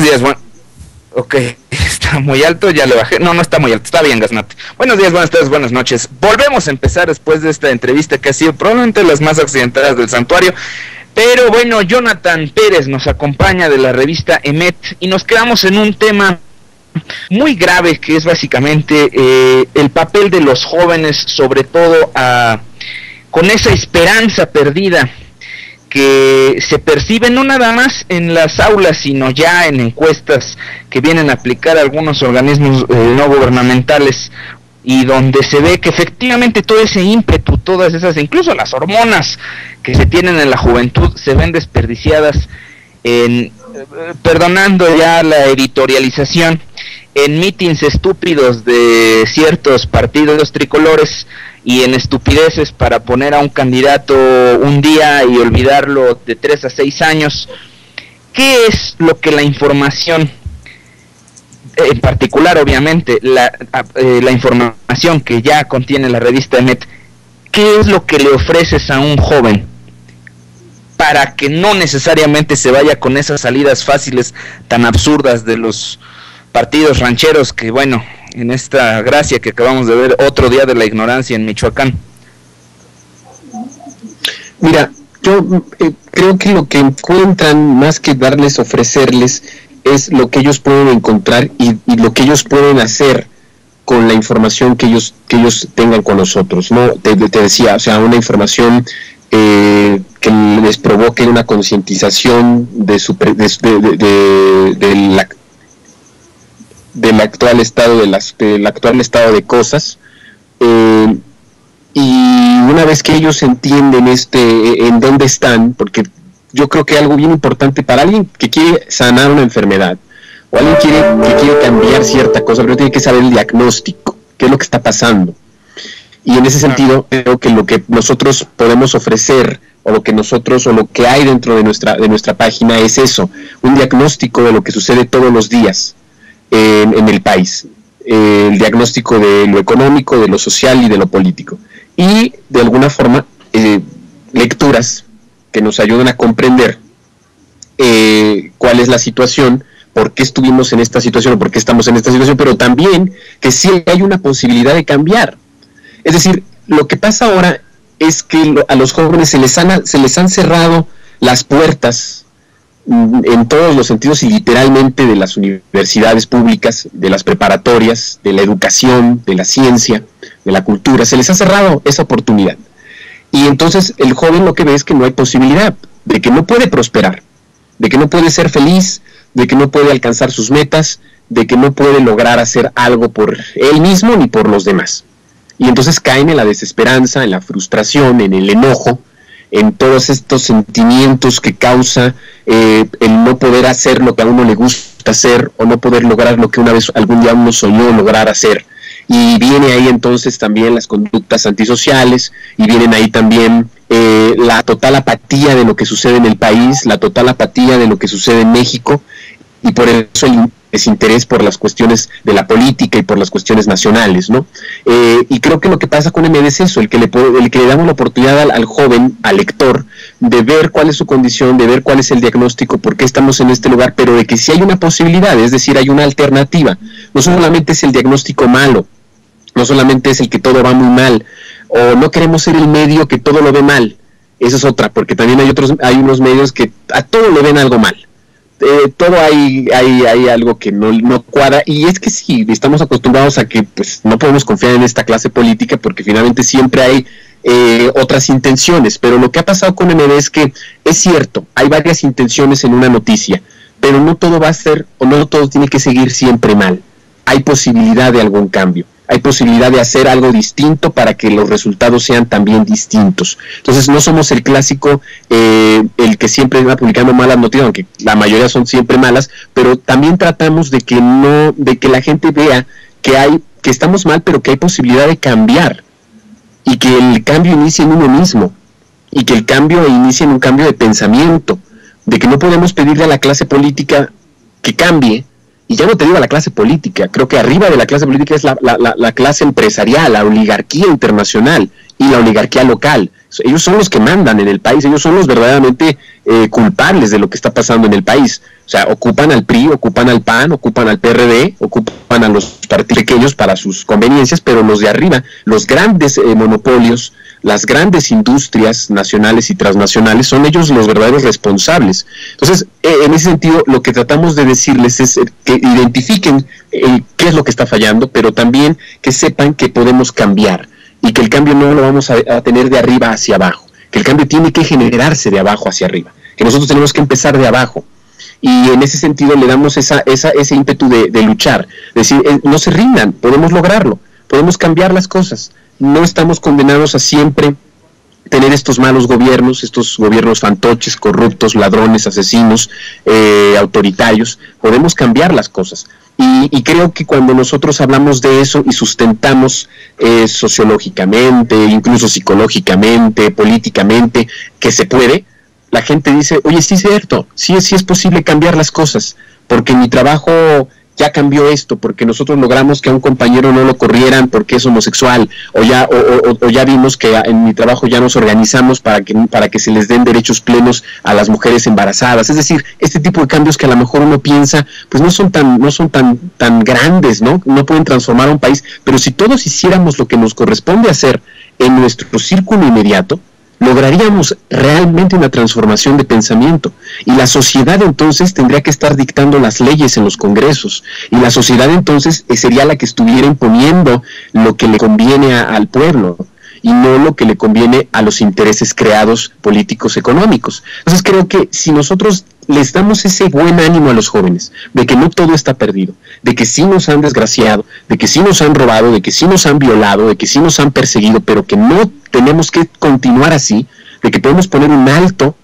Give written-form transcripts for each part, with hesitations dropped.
Buenos días, bueno. Ok, está muy alto, ya le bajé. No, no está muy alto, está bien, Gaznate. Buenos días, buenas tardes, buenas noches. Volvemos a empezar después de esta entrevista que ha sido probablemente las más accidentadas del santuario. Pero bueno, Jonathan Pérez nos acompaña de la revista EMET y nos quedamos en un tema muy grave que es básicamente el papel de los jóvenes, sobre todo con esa esperanza perdida que se percibe no nada más en las aulas, sino ya en encuestas que vienen a aplicar algunos organismos no gubernamentales, y donde se ve que efectivamente todo ese ímpetu, todas esas, incluso las hormonas que se tienen en la juventud, se ven desperdiciadas en, perdonando ya la editorialización, en mítines estúpidos de ciertos partidos tricolores y en estupideces para poner a un candidato un día y olvidarlo de 3 a 6 años. ¿Qué es lo que la información, en particular obviamente la información que ya contiene la revista EMET, qué es lo que le ofreces a un joven para que no necesariamente se vaya con esas salidas fáciles tan absurdas de los partidos rancheros que, bueno, en esta gracia que acabamos de ver, otro día de la ignorancia en Michoacán? Mira, yo creo que lo que encuentran, más que darles, ofrecerles, es lo que ellos pueden encontrar y lo que ellos pueden hacer con la información que ellos tengan con nosotros, ¿no? Te decía, o sea, una información que les provoque una concientización del actual estado del actual estado de cosas, y una vez que ellos entienden en dónde están, porque yo creo que algo bien importante para alguien que quiere sanar una enfermedad o alguien que quiere cambiar cierta cosa, pero tiene que saber el diagnóstico, qué es lo que está pasando. Y en ese sentido creo que lo que nosotros podemos ofrecer, o lo que nosotros, o lo que hay dentro de nuestra página, es eso, un diagnóstico de lo que sucede todos los días en el país, el diagnóstico de lo económico, de lo social y de lo político, y de alguna forma lecturas que nos ayuden a comprender cuál es la situación, por qué estuvimos en esta situación o por qué estamos en esta situación, pero también que sí hay una posibilidad de cambiar. Es decir, lo que pasa ahora es que a los jóvenes se les han cerrado las puertas en todos los sentidos, y literalmente, de las universidades públicas, de las preparatorias, de la educación, de la ciencia, de la cultura. Se les ha cerrado esa oportunidad. Y entonces el joven lo que ve es que no hay posibilidad, de que no puede prosperar, de que no puede ser feliz, de que no puede alcanzar sus metas, de que no puede lograr hacer algo por él mismo ni por los demás. Y entonces caen en la desesperanza, en la frustración, en el enojo, en todos estos sentimientos que causa el no poder hacer lo que a uno le gusta hacer, o no poder lograr lo que una vez, algún día, uno soñó lograr hacer. Y viene ahí entonces también las conductas antisociales, y vienen ahí también la total apatía de lo que sucede en el país, la total apatía de lo que sucede en México, y por eso el desinterés por las cuestiones de la política y por las cuestiones nacionales, ¿no? Y creo que lo que pasa con MD es eso, el que le damos la oportunidad al joven, al lector, de ver cuál es su condición, de ver cuál es el diagnóstico, por qué estamos en este lugar, pero de que sí hay una posibilidad, es decir, hay una alternativa. No solamente es el diagnóstico malo, no solamente es el que todo va muy mal, o no queremos ser el medio que todo lo ve mal. Esa es otra, porque también hay unos medios que a todo le ven algo mal. Todo hay algo que no cuadra, y es que sí, estamos acostumbrados a que pues no podemos confiar en esta clase política, porque finalmente siempre hay otras intenciones. Pero lo que ha pasado con MD es que, es cierto, hay varias intenciones en una noticia, pero no todo va a ser, o no todo tiene que seguir siempre mal. Hay posibilidad de algún cambio, hay posibilidad de hacer algo distinto para que los resultados sean también distintos. Entonces no somos el clásico, el que siempre va publicando malas noticias, aunque la mayoría son siempre malas, pero también tratamos de que la gente vea que estamos mal, pero que hay posibilidad de cambiar, y que el cambio inicie en uno mismo, y que el cambio inicie en un cambio de pensamiento, de que no podemos pedirle a la clase política que cambie. Y ya no te digo a la clase política, creo que arriba de la clase política es la clase empresarial, la oligarquía internacional, y la oligarquía local. Ellos son los que mandan en el país, ellos son los verdaderamente culpables de lo que está pasando en el país. O sea, ocupan al PRI, ocupan al PAN, ocupan al PRD, ocupan a los partidos pequeños para sus conveniencias, pero los de arriba, los grandes monopolios, las grandes industrias nacionales y transnacionales, son ellos los verdaderos responsables. Entonces, en ese sentido, lo que tratamos de decirles es que identifiquen qué es lo que está fallando, pero también que sepan que podemos cambiar y que el cambio no lo vamos a tener de arriba hacia abajo, que el cambio tiene que generarse de abajo hacia arriba, que nosotros tenemos que empezar de abajo. Y en ese sentido le damos ese ímpetu de luchar, decir, no se rindan, podemos lograrlo, podemos cambiar las cosas. No estamos condenados a siempre tener estos malos gobiernos, estos gobiernos fantoches, corruptos, ladrones, asesinos, autoritarios. Podemos cambiar las cosas. Y creo que cuando nosotros hablamos de eso y sustentamos sociológicamente, incluso psicológicamente, políticamente, que se puede, la gente dice, oye, sí es cierto, sí es posible cambiar las cosas, porque mi trabajo ya cambió esto, porque nosotros logramos que a un compañero no lo corrieran porque es homosexual, o ya vimos que en mi trabajo ya nos organizamos para que se les den derechos plenos a las mujeres embarazadas. Es decir, este tipo de cambios que a lo mejor uno piensa, pues no son tan grandes, ¿no? No pueden transformar a un país, pero si todos hiciéramos lo que nos corresponde hacer en nuestro círculo inmediato, lograríamos realmente una transformación de pensamiento, y la sociedad entonces tendría que estar dictando las leyes en los congresos, y la sociedad entonces sería la que estuviera imponiendo lo que le conviene al pueblo y no lo que le conviene a los intereses creados políticos económicos. Entonces creo que si nosotros les damos ese buen ánimo a los jóvenes, de que no todo está perdido, de que sí nos han desgraciado, de que sí nos han robado, de que sí nos han violado, de que sí nos han perseguido, pero que no tenemos que continuar así, de que podemos poner un alto,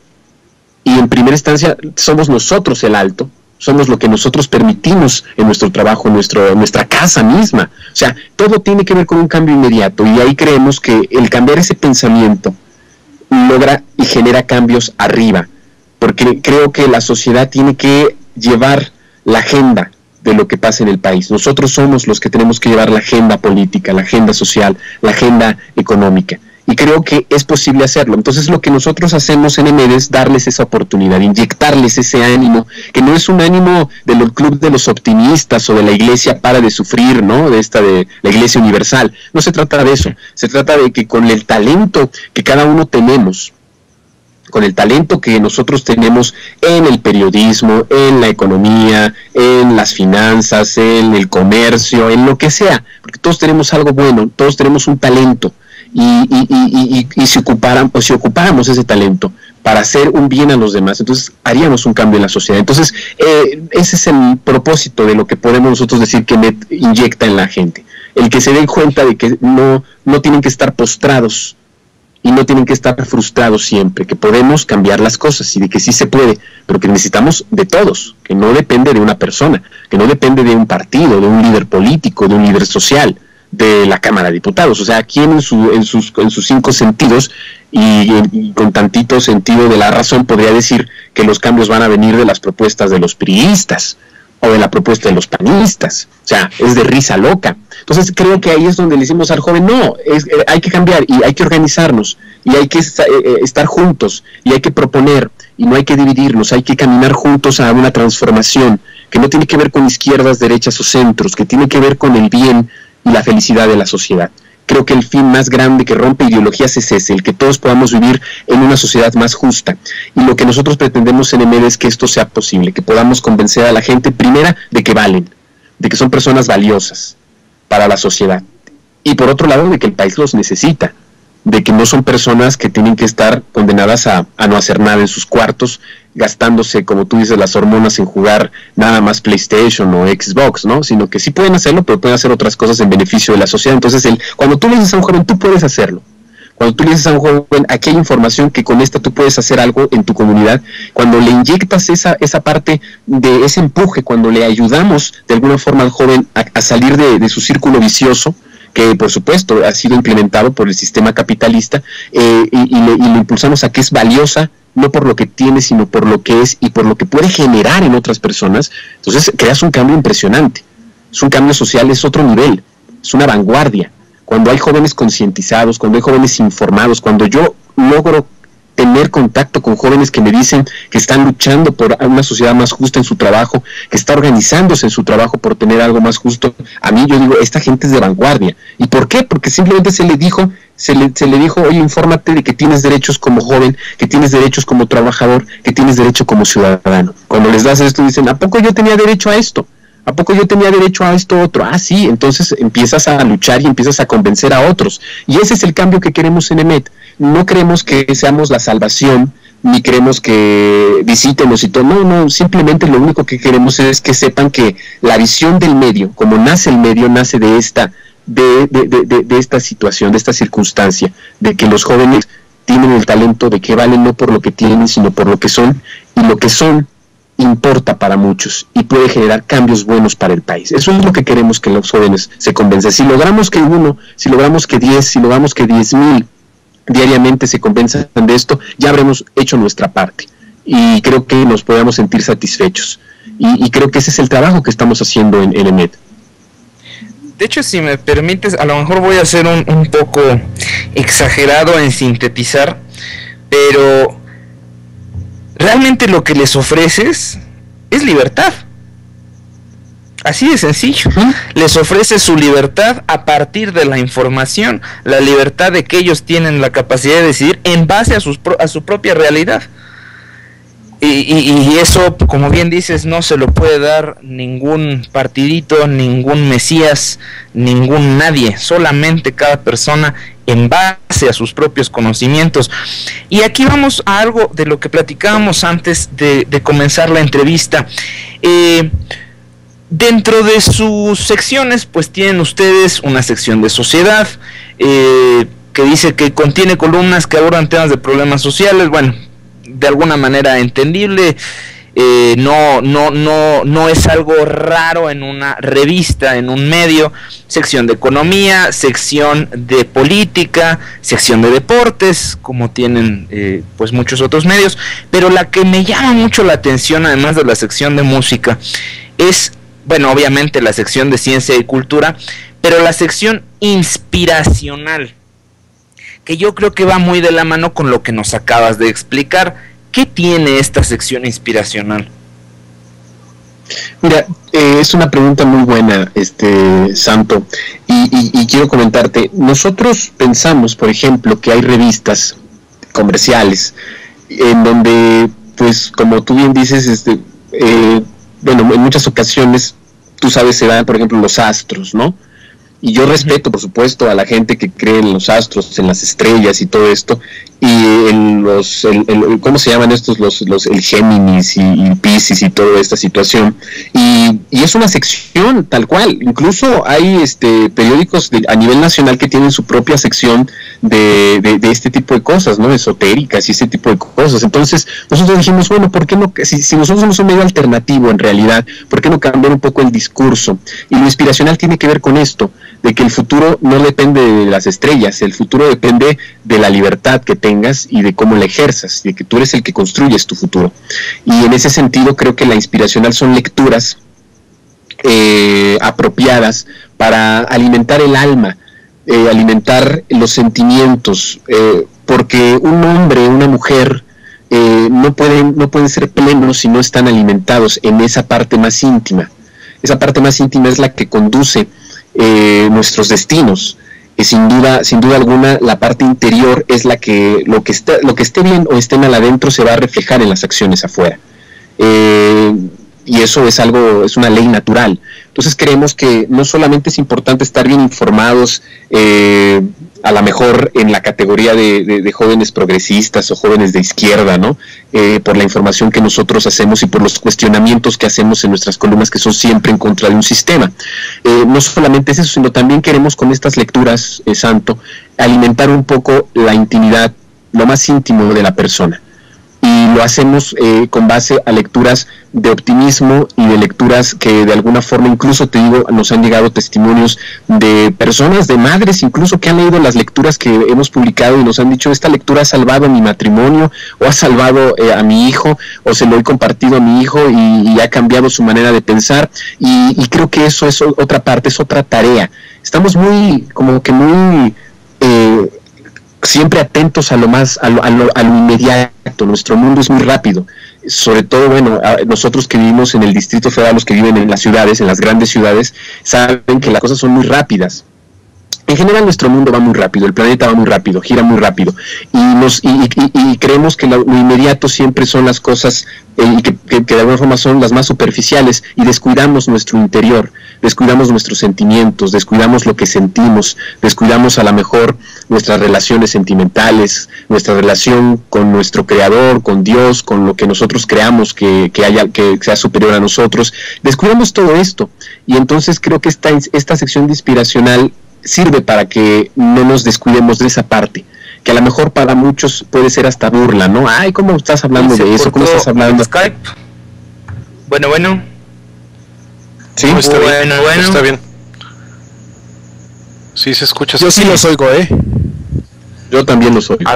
y en primera instancia somos nosotros el alto, somos lo que nosotros permitimos en nuestro trabajo, en nuestra casa misma. O sea, todo tiene que ver con un cambio inmediato, y ahí creemos que el cambiar ese pensamiento logra y genera cambios arriba, porque creo que la sociedad tiene que llevar la agenda de lo que pasa en el país. Nosotros somos los que tenemos que llevar la agenda política, la agenda social, la agenda económica. Y creo que es posible hacerlo. Entonces lo que nosotros hacemos en EMED es darles esa oportunidad, inyectarles ese ánimo, que no es un ánimo del club de los optimistas o de la iglesia para de sufrir, ¿no? De la iglesia universal. No se trata de eso. Se trata de que con el talento que cada uno tenemos, con el talento que nosotros tenemos en el periodismo, en la economía, en las finanzas, en el comercio, en lo que sea, porque todos tenemos algo bueno, todos tenemos un talento, y si ocupáramos ese talento para hacer un bien a los demás, entonces haríamos un cambio en la sociedad. Entonces ese es el propósito de lo que podemos nosotros decir que EMET inyecta en la gente, el que se den cuenta de que no tienen que estar postrados y no tienen que estar frustrados siempre, que podemos cambiar las cosas y de que sí se puede, pero que necesitamos de todos, que no depende de una persona, que no depende de un partido, de un líder político, de un líder social, de la Cámara de Diputados. O sea, aquí en sus cinco sentidos y con tantito sentido de la razón podría decir que los cambios van a venir de las propuestas de los priistas o de la propuesta de los panistas. O sea, es de risa loca. Entonces creo que ahí es donde le decimos al joven, no, hay que cambiar y hay que organizarnos y hay que estar juntos y hay que proponer y no hay que dividirnos, hay que caminar juntos a una transformación que no tiene que ver con izquierdas, derechas o centros, que tiene que ver con el bien y la felicidad de la sociedad. Creo que el fin más grande que rompe ideologías es ese, el que todos podamos vivir en una sociedad más justa. Y lo que nosotros pretendemos en EMED es que esto sea posible, que podamos convencer a la gente, primera, de que valen, de que son personas valiosas para la sociedad. Y por otro lado, de que el país los necesita, de que no son personas que tienen que estar condenadas a no hacer nada en sus cuartos, gastándose, como tú dices, las hormonas en jugar nada más PlayStation o Xbox, ¿no? Sino que sí pueden hacerlo, pero pueden hacer otras cosas en beneficio de la sociedad. Entonces, cuando tú le dices a un joven, tú puedes hacerlo. Cuando tú le dices a un joven, aquí hay información que con esta tú puedes hacer algo en tu comunidad. Cuando le inyectas esa parte de ese empuje, cuando le ayudamos de alguna forma al joven a salir de su círculo vicioso, que por supuesto ha sido implementado por el sistema capitalista, y lo impulsamos a que es valiosa, no por lo que tiene, sino por lo que es y por lo que puede generar en otras personas. Entonces creas un cambio impresionante, es un cambio social, es otro nivel, es una vanguardia. cuando hay jóvenes concientizados, cuando hay jóvenes informados, cuando yo logro tener contacto con jóvenes que me dicen que están luchando por una sociedad más justa en su trabajo, que está organizándose en su trabajo por tener algo más justo, a mí yo digo, esta gente es de vanguardia. ¿Y por qué? Porque simplemente se le dijo, oye, infórmate de que tienes derechos como joven, que tienes derechos como trabajador, que tienes derecho como ciudadano. Cuando les das esto dicen, ¿a poco yo tenía derecho a esto? ¿A poco yo tenía derecho a esto otro? Ah, sí, entonces empiezas a luchar y empiezas a convencer a otros. Y ese es el cambio que queremos en EMET. No creemos que seamos la salvación, ni creemos que visítenos y todo. No, no, simplemente lo único que queremos es que sepan que la visión del medio, como nace el medio, nace de esta situación, de esta circunstancia, de que los jóvenes tienen el talento, de que valen no por lo que tienen, sino por lo que son, y lo que son importa para muchos y puede generar cambios buenos para el país. Eso es lo que queremos, que los jóvenes se convenzan. Si logramos que uno, si logramos que 10, si logramos que 10,000 diariamente se convenzan de esto, ya habremos hecho nuestra parte y creo que nos podamos sentir satisfechos. Y creo que ese es el trabajo que estamos haciendo en EMET. De hecho, si me permites, a lo mejor voy a ser un poco exagerado en sintetizar, pero realmente lo que les ofreces es libertad. Así de sencillo. Les ofrece su libertad a partir de la información, la libertad de que ellos tienen la capacidad de decidir en base a su propia realidad. Y eso, como bien dices, no se lo puede dar ningún partidito, ningún mesías, ningún nadie. Solamente cada persona en base a sus propios conocimientos. Y aquí vamos a algo de lo que platicábamos antes de comenzar la entrevista. Dentro de sus secciones, pues tienen ustedes una sección de sociedad, que dice que contiene columnas que abordan temas de problemas sociales, bueno, de alguna manera entendible, no es algo raro en una revista, en un medio. Sección de economía, sección de política, sección de deportes, como tienen pues muchos otros medios, pero la que me llama mucho la atención, además de la sección de música, es, bueno, obviamente la sección de ciencia y cultura, pero la sección inspiracional, que yo creo que va muy de la mano con lo que nos acabas de explicar. ¿Qué tiene esta sección inspiracional? Mira, es una pregunta muy buena, Santo, y quiero comentarte, nosotros pensamos, por ejemplo, que hay revistas comerciales, en donde, pues, como tú bien dices, bueno, en muchas ocasiones, tú sabes, se dan, por ejemplo, los astros, ¿no? Y yo respeto, por supuesto, a la gente que cree en los astros, en las estrellas y todo esto, y en los, ¿cómo se llaman estos? El Géminis y Piscis y toda esta situación. Y es una sección tal cual. Incluso hay periódicos a nivel nacional que tienen su propia sección de este tipo de cosas, ¿no? Esotéricas y este tipo de cosas. Entonces, nosotros dijimos, bueno, ¿por qué no? Si nosotros somos un medio alternativo en realidad, ¿por qué no cambiar un poco el discurso? Y lo inspiracional tiene que ver con esto, de que el futuro no depende de las estrellas, el futuro depende de la libertad que tengas y de cómo la ejerzas, de que tú eres el que construyes tu futuro. Y en ese sentido creo que la inspiracional son lecturas apropiadas para alimentar el alma, alimentar los sentimientos, porque un hombre, una mujer, no pueden ser plenos si no están alimentados en esa parte más íntima. Esa parte más íntima es la que conduce nuestros destinos. Sin duda alguna, la parte interior es la que lo que esté bien o esté mal adentro se va a reflejar en las acciones afuera. Y eso es algo, es una ley natural. Entonces creemos que no solamente es importante estar bien informados, a lo mejor en la categoría de jóvenes progresistas o jóvenes de izquierda, ¿no? Por la información que nosotros hacemos y por los cuestionamientos que hacemos en nuestras columnas, que son siempre en contra de un sistema. No solamente es eso, sino también queremos con estas lecturas, Santo, alimentar un poco la intimidad, lo más íntimo de la persona. y lo hacemos con base a lecturas de optimismo y de lecturas que de alguna forma, incluso te digo, nos han llegado testimonios de personas, de madres incluso, que han leído las lecturas que hemos publicado y nos han dicho: esta lectura ha salvado mi matrimonio, o ha salvado a mi hijo, o se lo he compartido a mi hijo y ha cambiado su manera de pensar, y creo que eso es otra parte, es otra tarea. Estamos muy, como que muy... siempre atentos a lo más, a lo inmediato. Nuestro mundo es muy rápido, sobre todo, bueno, nosotros que vivimos en el Distrito Federal, los que viven en las ciudades, en las grandes ciudades, saben que las cosas son muy rápidas. En general nuestro mundo va muy rápido, el planeta va muy rápido, gira muy rápido, y creemos que lo inmediato siempre son las cosas que de alguna forma son las más superficiales, y descuidamos nuestro interior, descuidamos nuestros sentimientos, descuidamos lo que sentimos, descuidamos a lo mejor nuestras relaciones sentimentales, nuestra relación con nuestro creador, con Dios, con lo que nosotros creamos que sea superior a nosotros. Descuidamos todo esto, y entonces creo que esta sección de inspiracional sirve para que no nos descuidemos de esa parte, que a lo mejor para muchos puede ser hasta burla, ¿no? Ay, ¿cómo estás hablando de eso? ¿Cómo estás hablando? Skype. Bueno. Sí, está bien. Bueno. Está bien. Sí, se escucha. Yo sí los oigo, ¿eh? Yo también los oigo.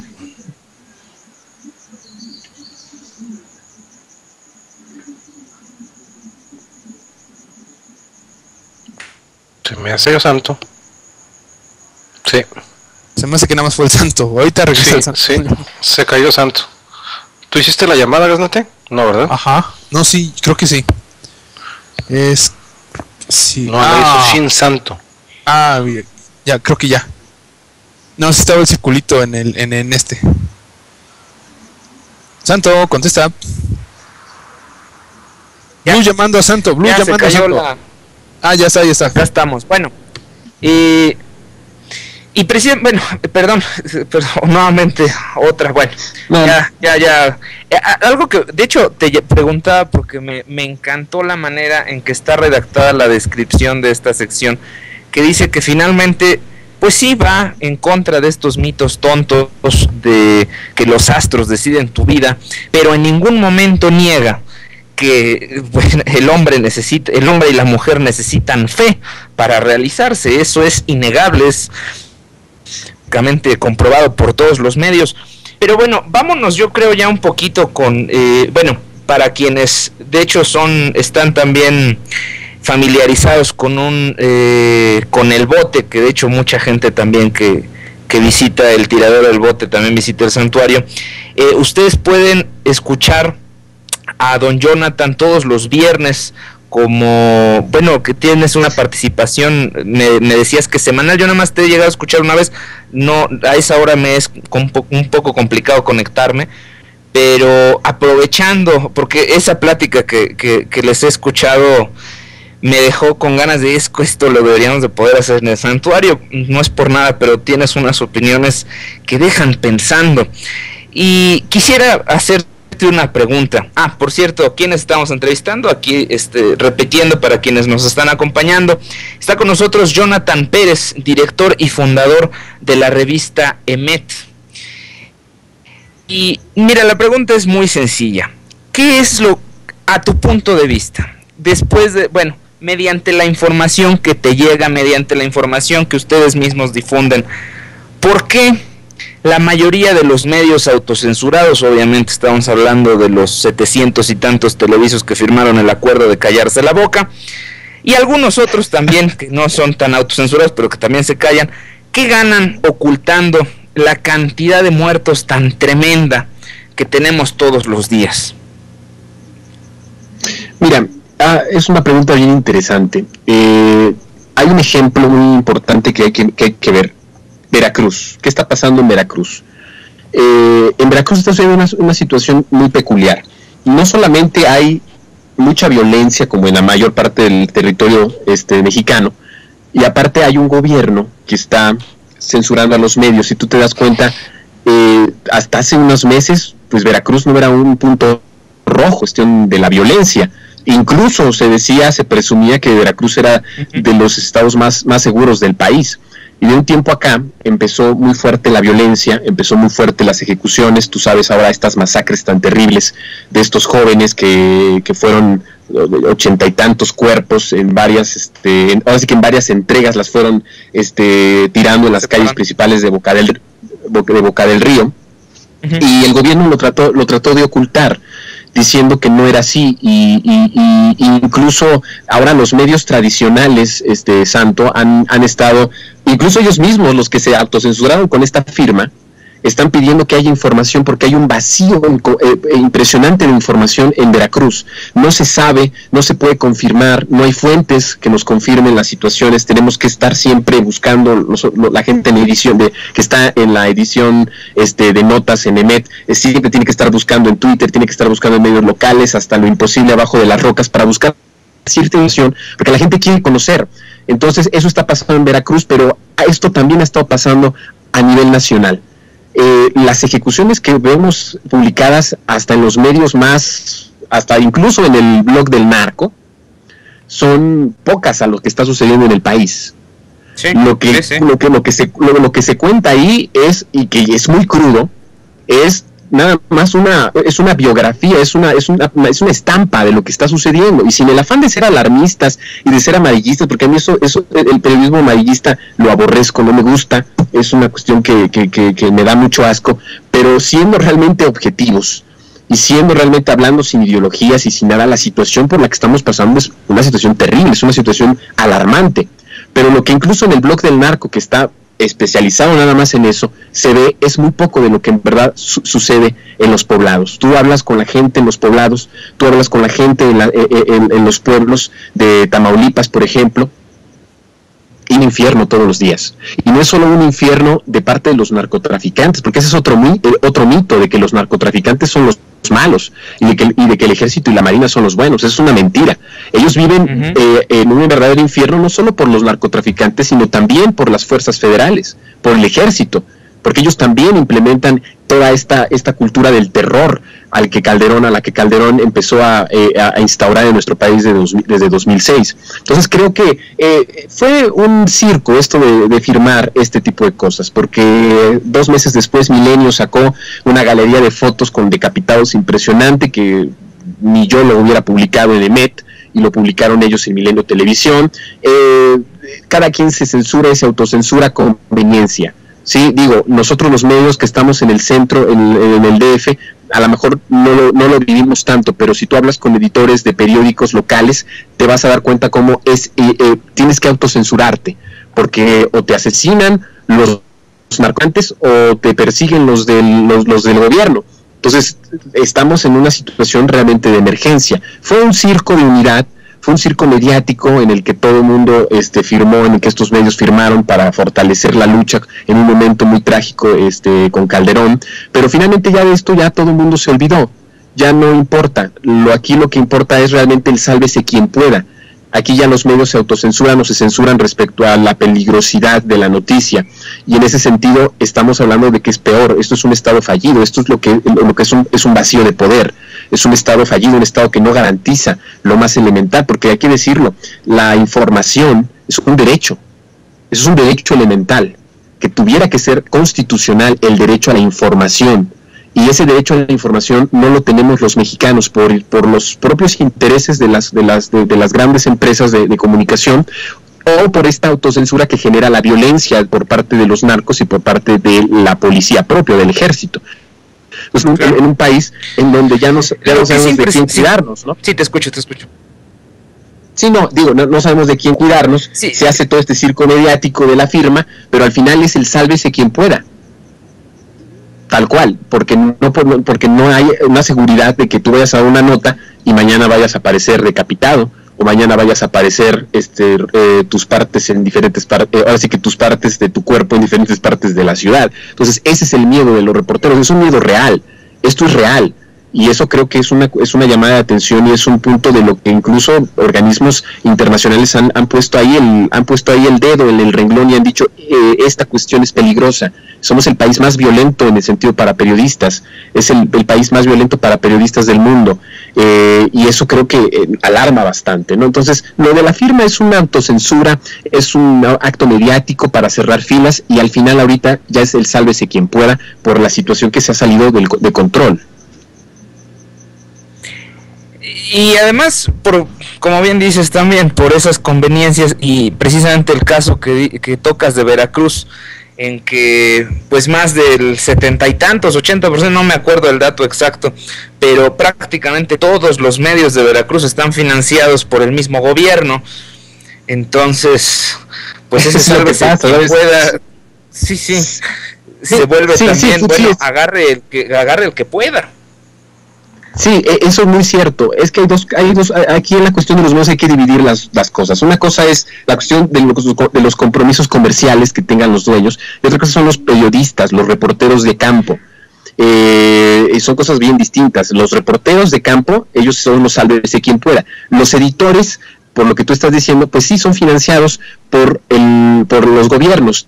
Se me hace el santo. Sí. Se me hace que nada más fue el santo. Ahorita regresa el santo. Sí, se cayó el santo. ¿Tú hiciste la llamada, Gaznate? No, ¿verdad? Ajá. No, sí, creo que sí. Es... sí. No, la hizo sin santo. Ah, ya, creo que ya. No, sí estaba el circulito en el en este. Santo, contesta. Ya. Blue llamando a Santo. Blue ya llamando a Santo. Ah, ya está, ya está. Ya estamos. Bueno. Y presidente, bueno, perdón, nuevamente otra, bueno. Ya, algo que, de hecho, te preguntaba porque me encantó la manera en que está redactada la descripción de esta sección, que dice que finalmente, pues sí va en contra de estos mitos tontos de que los astros deciden tu vida, pero en ningún momento niega que bueno, el hombre y la mujer necesitan fe para realizarse. Eso es innegable, es comprobado por todos los medios. Pero bueno, vámonos, yo creo, ya un poquito con bueno, para quienes de hecho están también familiarizados con con el bote, que de hecho mucha gente también que visita el Tiradero del Bote también visita el santuario. Ustedes pueden escuchar a don Jonathan todos los viernes, como bueno, que tienes una participación, me decías que semanal. Yo nada más te he llegado a escuchar una vez, no, a esa hora me es un poco complicado conectarme, pero aprovechando, porque esa plática que les he escuchado me dejó con ganas de esto lo deberíamos de poder hacer en el santuario. No es por nada, pero tienes unas opiniones que dejan pensando, y quisiera hacer una pregunta. Ah, por cierto, ¿quiénes estamos entrevistando? Aquí, repitiendo para quienes nos están acompañando, está con nosotros Jonathan Pérez, director y fundador de la revista EMET. Y mira, la pregunta es muy sencilla. ¿Qué es a tu punto de vista, después de, bueno, mediante la información que te llega, mediante la información que ustedes mismos difunden, por qué la mayoría de los medios autocensurados, obviamente estamos hablando de los 700 y tantos televisos que firmaron el acuerdo de callarse la boca, y algunos otros también que no son tan autocensurados pero que también se callan, ¿qué ganan ocultando la cantidad de muertos tan tremenda que tenemos todos los días? Mira, es una pregunta bien interesante. Hay un ejemplo muy importante que hay que ver. Veracruz. ¿Qué está pasando en Veracruz? En Veracruz está sucediendo una situación muy peculiar. No solamente hay mucha violencia, como en la mayor parte del territorio mexicano, y aparte hay un gobierno que está censurando a los medios. Si tú te das cuenta, hasta hace unos meses, pues Veracruz no era un punto rojo, cuestión de la violencia. Incluso se presumía que Veracruz era de los estados más seguros del país. Y de un tiempo acá empezó muy fuerte la violencia, empezó muy fuerte las ejecuciones, tú sabes ahora estas masacres tan terribles de estos jóvenes que fueron 80 y tantos cuerpos en varias, ahora sí que en varias entregas las fueron tirando en las calles principales de Boca del Río. Uh-huh. Y el gobierno lo trató de ocultar, diciendo que no era así, y incluso ahora los medios tradicionales, Santo, han estado, incluso ellos mismos, los que se autocensuraron con esta firma, están pidiendo que haya información porque hay un vacío impresionante de información en Veracruz. No se sabe, no se puede confirmar, no hay fuentes que nos confirmen las situaciones. Tenemos que estar siempre buscando la gente en edición que está en la edición de notas en EMET, siempre tiene que estar buscando en Twitter, tiene que estar buscando en medios locales, hasta lo imposible abajo de las rocas para buscar cierta información, porque la gente quiere conocer. Entonces eso está pasando en Veracruz, pero esto también ha estado pasando a nivel nacional. Las ejecuciones que vemos publicadas hasta en los medios más, hasta incluso en el blog del narco, son pocas a lo que está sucediendo en el país. Sí, lo que se cuenta ahí es, y que es muy crudo, es nada más una biografía, es una estampa de lo que está sucediendo, y sin el afán de ser alarmistas y de ser amarillistas, porque a mí eso el periodismo amarillista lo aborrezco, no me gusta, es una cuestión que me da mucho asco, pero siendo realmente objetivos y siendo realmente hablando sin ideologías y sin nada, la situación por la que estamos pasando es una situación terrible, es una situación alarmante, pero lo que incluso en el blog del narco, que está especializado nada más en eso, se ve, es muy poco de lo que en verdad sucede en los poblados. Tú hablas con la gente en los poblados, tú hablas con la gente en los pueblos de Tamaulipas, por ejemplo, y un infierno todos los días. Y no es solo un infierno de parte de los narcotraficantes, porque ese es otro mito de que los narcotraficantes son los malos y de que el ejército y la marina son los buenos. Eso es una mentira. Ellos viven en un verdadero infierno, no solo por los narcotraficantes, sino también por las fuerzas federales, por el ejército, porque ellos también implementan toda esta cultura del terror a la que Calderón empezó a instaurar en nuestro país desde 2006. Entonces creo que fue un circo esto de firmar este tipo de cosas, porque 2 meses después Milenio sacó una galería de fotos con decapitados impresionante, que ni yo lo hubiera publicado en EMET, y lo publicaron ellos en Milenio Televisión. Cada quien se censura y se autocensura a conveniencia. Sí, digo, nosotros los medios que estamos en el centro, en el DF, a lo mejor no lo vivimos tanto, pero si tú hablas con editores de periódicos locales, te vas a dar cuenta cómo es, tienes que autocensurarte, porque o te asesinan los narcoantes o te persiguen los del gobierno. Entonces, estamos en una situación realmente de emergencia. Fue un circo de unidad, fue un circo mediático en el que todo el mundo firmó, en el que estos medios firmaron para fortalecer la lucha en un momento muy trágico con Calderón, pero finalmente ya de esto ya todo el mundo se olvidó, ya no importa. Aquí lo que importa es realmente el sálvese quien pueda. Aquí ya los medios se autocensuran o se censuran respecto a la peligrosidad de la noticia, y en ese sentido estamos hablando de que es peor. Esto es un estado fallido, esto es lo que es un vacío de poder, es un estado fallido, un estado que no garantiza lo más elemental, porque hay que decirlo, la información es un derecho elemental, que tuviera que ser constitucional el derecho a la información. Y ese derecho a la información no lo tenemos los mexicanos por los propios intereses de las grandes empresas de comunicación, o por esta autocensura que genera la violencia por parte de los narcos y por parte de la policía propia, del ejército. Pues claro. En un país en donde ya no sabemos de quién cuidarnos, ¿no? Sí, te escucho. Sí, no sabemos de quién cuidarnos, sí. Se hace todo este circo mediático de la firma, pero al final es el sálvese quien pueda. Tal cual, porque no hay una seguridad de que tú vayas a dar una nota y mañana vayas a aparecer decapitado, o mañana vayas a aparecer tus partes en diferentes partes, ahora sí que tus partes de tu cuerpo en diferentes partes de la ciudad. Entonces ese es el miedo de los reporteros, es un miedo real, esto es real, Y eso creo que es una llamada de atención y es un punto de lo que incluso organismos internacionales han puesto ahí el dedo en el renglón y han dicho, esta cuestión es peligrosa. Somos el país más violento en el sentido para periodistas, es el país más violento para periodistas del mundo, y eso creo que alarma bastante, ¿no? Entonces, lo de la firma es una autocensura, es un acto mediático para cerrar filas y al final ahorita ya es el sálvese quien pueda por la situación que se ha salido de control. Y además, como bien dices también, por esas conveniencias y precisamente el caso que tocas de Veracruz, en que pues más del 70 y tantos, 80%, no me acuerdo el dato exacto, pero prácticamente todos los medios de Veracruz están financiados por el mismo gobierno. Entonces, pues ese sálvese quien pueda, se vuelve también, bueno, agarre el que pueda. Sí, eso es muy cierto. Es que hay dos, aquí en la cuestión de los medios hay que dividir las cosas. Una cosa es la cuestión de los compromisos comerciales que tengan los dueños, y otra cosa son los periodistas, los reporteros de campo. Son cosas bien distintas. Los reporteros de campo, ellos son los sálvese quien pueda. Los editores, por lo que tú estás diciendo, pues sí son financiados por los gobiernos.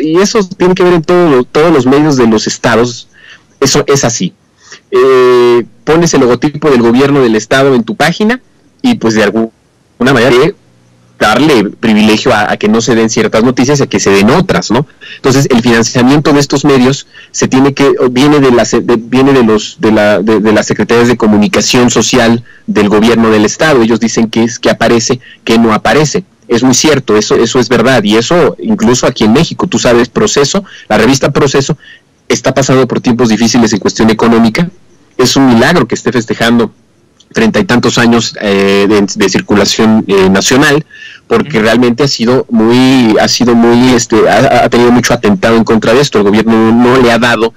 Y eso tiene que ver en todos los medios de los estados. Eso es así. Pones el logotipo del gobierno del estado en tu página y pues de alguna manera darle privilegio a que no se den ciertas noticias y a que se den otras, ¿no? Entonces el financiamiento de estos medios viene de las secretarías de comunicación social del gobierno del estado. Ellos dicen que aparece, que no aparece. Es muy cierto, eso es verdad, y eso incluso aquí en México, tú sabes, Proceso, la revista Proceso está pasando por tiempos difíciles en cuestión económica. Es un milagro que esté festejando 30 y tantos años de circulación nacional, porque realmente ha tenido mucho atentado en contra de esto. El gobierno no le ha dado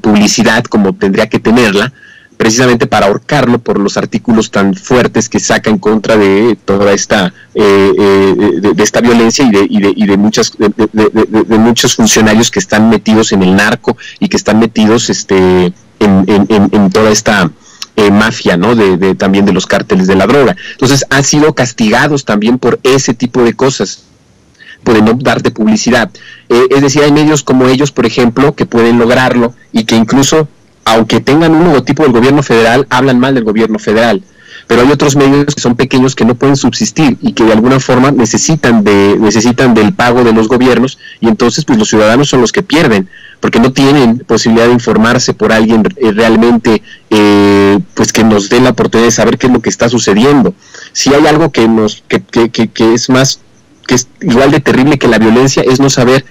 publicidad como tendría que tenerla, precisamente para ahorcarlo por los artículos tan fuertes que saca en contra de toda esta esta violencia y de muchos funcionarios que están metidos en el narco y que están metidos en toda esta mafia, ¿no? También de los cárteles de la droga. Entonces han sido castigados también por ese tipo de cosas, por no darte publicidad. Es decir, hay medios como ellos, por ejemplo, que pueden lograrlo y que incluso, aunque tengan un logotipo del gobierno federal, hablan mal del gobierno federal. Pero hay otros medios que son pequeños, que no pueden subsistir y que de alguna forma necesitan del pago de los gobiernos, y entonces pues los ciudadanos son los que pierden, porque no tienen posibilidad de informarse por alguien realmente pues que nos dé la oportunidad de saber qué es lo que está sucediendo. Si hay algo que es igual de terrible que la violencia, es no saber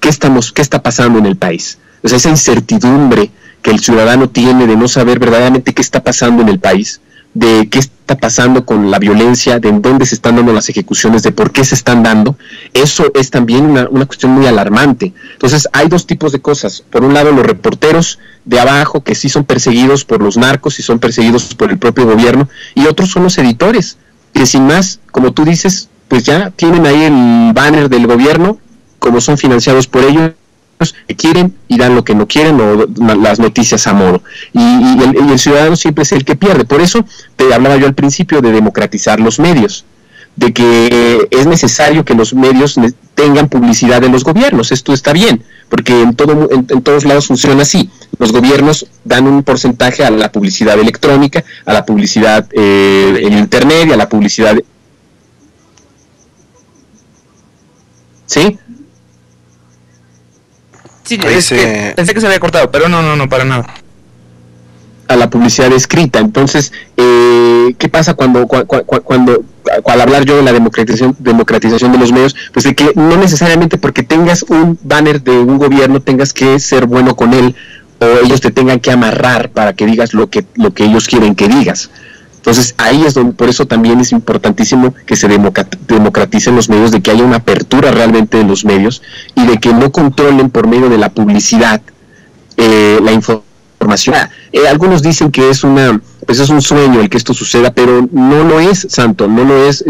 qué está pasando en el país. O sea, esa incertidumbre que el ciudadano tiene de no saber verdaderamente qué está pasando en el país, de qué está pasando con la violencia, de en dónde se están dando las ejecuciones, de por qué se están dando, eso es también una cuestión muy alarmante. Entonces hay dos tipos de cosas. Por un lado, los reporteros de abajo, que sí son perseguidos por los narcos y son perseguidos por el propio gobierno, y otros son los editores, que sin más, como tú dices, pues ya tienen ahí el banner del gobierno, como son financiados por ellos, que quieren y dan lo que no quieren, o las noticias a modo, y el ciudadano siempre es el que pierde. Por eso te hablaba yo al principio de democratizar los medios, de que es necesario que los medios tengan publicidad de los gobiernos. Esto está bien, porque en todos lados funciona así. Los gobiernos dan un porcentaje a la publicidad electrónica, a la publicidad en internet y a la publicidad ¿sí? Sí, es que pensé que se había cortado, pero no, para nada. A la publicidad escrita. Entonces, ¿qué pasa cuando al hablar yo de la democratización de los medios? Pues de que no necesariamente porque tengas un banner de un gobierno tengas que ser bueno con él, o ellos te tengan que amarrar para que digas lo que ellos quieren que digas. Entonces ahí es donde, por eso también es importantísimo que se democraticen los medios, de que haya una apertura realmente de los medios y de que no controlen por medio de la publicidad la información. Algunos dicen que es un sueño el que esto suceda, pero no lo es, Santo, no lo es,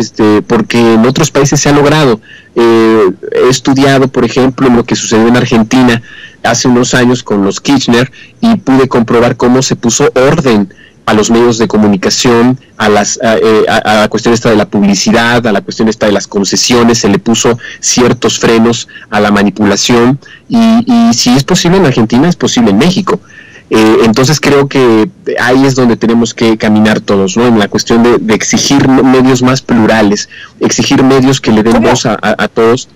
porque en otros países se ha logrado. He estudiado, por ejemplo, lo que sucedió en Argentina, hace unos años con los Kirchner y pude comprobar cómo se puso orden a los medios de comunicación, a la cuestión esta de la publicidad, a la cuestión esta de las concesiones, se le puso ciertos frenos a la manipulación y si es posible en Argentina, es posible en México. Entonces creo que ahí es donde tenemos que caminar todos, ¿no? En la cuestión de exigir medios más plurales, exigir medios que le den voz a todos.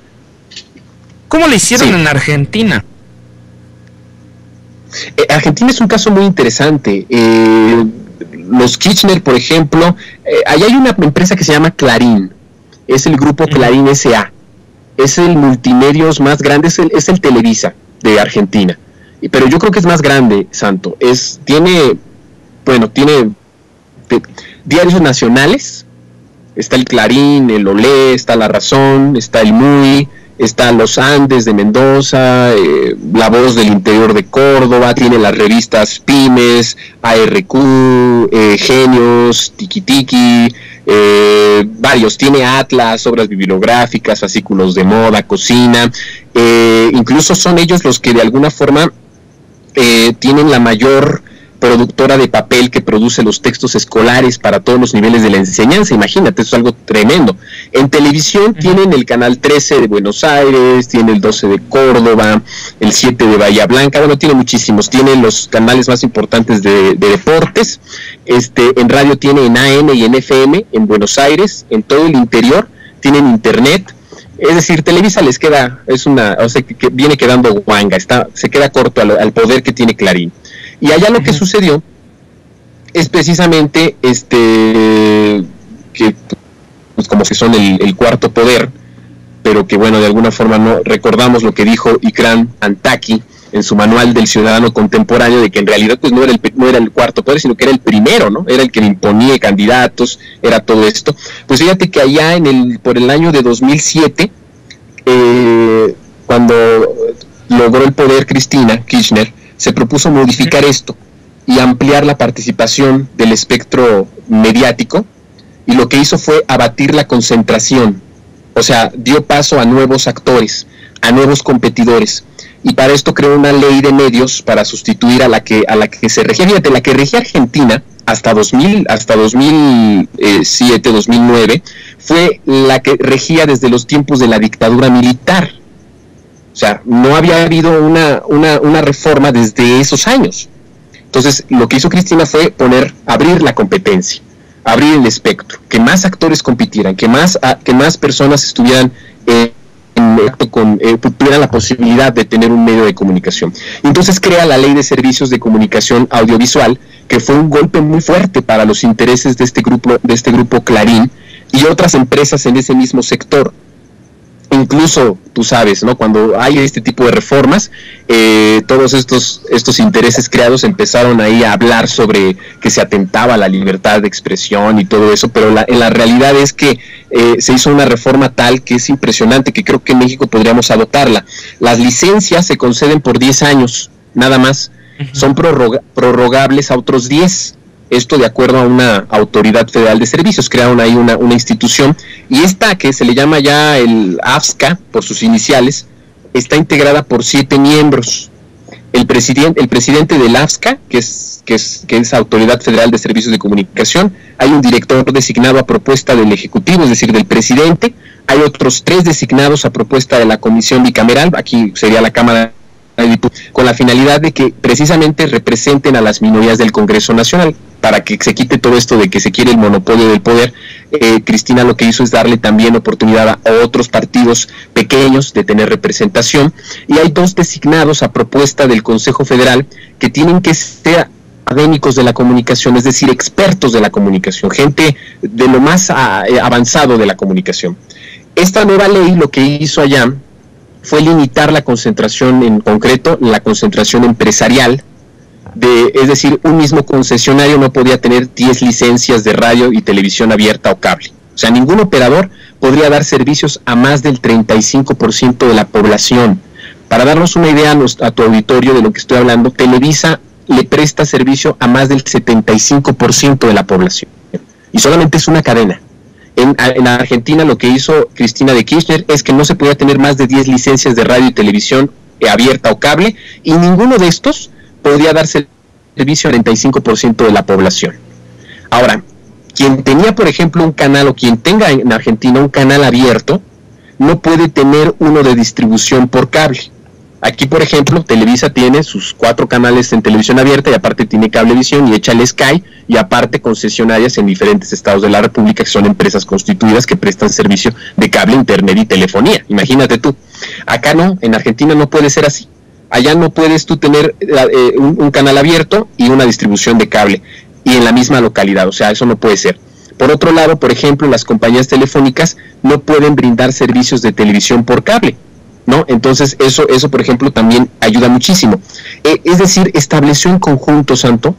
¿Cómo le hicieron en Argentina? Argentina es un caso muy interesante. Los Kirchner, por ejemplo, ahí hay una empresa que se llama Clarín, es el grupo Clarín S.A., es el multimedios más grande, es el Televisa de Argentina. Pero yo creo que es más grande, Santo. Tiene diarios nacionales. Está el Clarín, el Olé, está La Razón, está el Muy, está Los Andes de Mendoza, La Voz del Interior de Córdoba, tiene las revistas Pymes, ARQ, Genios, Tikitiki, varios, tiene Atlas, obras bibliográficas, fascículos de moda, cocina, incluso son ellos los que de alguna forma tienen la mayor productora de papel que produce los textos escolares para todos los niveles de la enseñanza. Imagínate, eso es algo tremendo. En televisión tienen el canal 13 de Buenos Aires, tiene el 12 de Córdoba, el 7 de Bahía Blanca, bueno, tiene muchísimos, tiene los canales más importantes de deportes. En radio tiene en AM y en FM, en Buenos Aires, en todo el interior, tienen internet. Es decir, Televisa les queda, que viene quedando guanga, se queda corto al poder que tiene Clarín. Y allá lo que sucedió es precisamente que pues como que son el cuarto poder, pero que bueno, de alguna forma no recordamos lo que dijo Ikram Antaki en su manual del ciudadano contemporáneo, de que en realidad pues no era el cuarto poder, sino que era el primero, ¿no? Era el que le imponía candidatos, era todo esto. Pues fíjate que allá por el año de 2007, cuando logró el poder Cristina Kirchner, se propuso modificar esto y ampliar la participación del espectro mediático, y lo que hizo fue abatir la concentración, o sea, dio paso a nuevos actores, a nuevos competidores, y para esto creó una ley de medios para sustituir a la que se regía. Fíjate, la que regía Argentina hasta 2007, 2009, fue la que regía desde los tiempos de la dictadura militar. O sea, no había habido una reforma desde esos años. Entonces, lo que hizo Cristina fue abrir la competencia, abrir el espectro, que más actores compitieran, que más personas estuvieran tuvieran la posibilidad de tener un medio de comunicación. Entonces crea la Ley de Servicios de Comunicación Audiovisual, que fue un golpe muy fuerte para los intereses de este grupo Clarín y otras empresas en ese mismo sector. Incluso, tú sabes, ¿no? Cuando hay este tipo de reformas, todos estos intereses creados empezaron ahí a hablar sobre que se atentaba a la libertad de expresión y todo eso, pero la realidad es que se hizo una reforma tal que es impresionante, que creo que en México podríamos adoptarla. Las licencias se conceden por 10 años, nada más. Son prorrogables a otros 10. Esto de acuerdo a una autoridad federal de servicios. Crearon ahí una institución, y esta, que se le llama ya el AFSCA por sus iniciales, está integrada por 7 miembros. El presidente del AFSCA, que es Autoridad Federal de Servicios de Comunicación, hay un director designado a propuesta del Ejecutivo, es decir, del presidente, hay otros 3 designados a propuesta de la Comisión Bicameral, aquí sería la Cámara, con la finalidad de que precisamente representen a las minorías del Congreso Nacional, para que se quite todo esto de que se quiere el monopolio del poder. Cristina lo que hizo es darle también oportunidad a otros partidos pequeños de tener representación, y hay 2 designados a propuesta del Consejo Federal, que tienen que ser académicos de la comunicación, es decir, expertos de la comunicación, gente de lo más avanzado de la comunicación. Esta nueva ley lo que hizo allá fue limitar la concentración, en concreto la concentración empresarial, es decir, un mismo concesionario no podía tener 10 licencias de radio y televisión abierta o cable. O sea, ningún operador podría dar servicios a más del 35% de la población. Para darnos una idea a tu auditorio de lo que estoy hablando, Televisa le presta servicio a más del 75% de la población, y solamente es una cadena. En Argentina lo que hizo Cristina de Kirchner es que no se podía tener más de 10 licencias de radio y televisión abierta o cable, y ninguno de estos podía darse servicio al 35% de la población. Ahora, quien tenía, por ejemplo, un canal, o quien tenga en Argentina un canal abierto, no puede tener uno de distribución por cable. Aquí, por ejemplo, Televisa tiene sus 4 canales en televisión abierta, y aparte tiene Cablevisión y échale Sky, y aparte concesionarias en diferentes estados de la República, que son empresas constituidas que prestan servicio de cable, internet y telefonía. Imagínate tú. Acá no, en Argentina no puede ser así. Allá no puedes tú tener un canal abierto y una distribución de cable, y en la misma localidad, o sea, eso no puede ser. Por otro lado, por ejemplo, las compañías telefónicas no pueden brindar servicios de televisión por cable, ¿no? Entonces eso por ejemplo también ayuda muchísimo. Es decir, estableció en conjunto, Santo,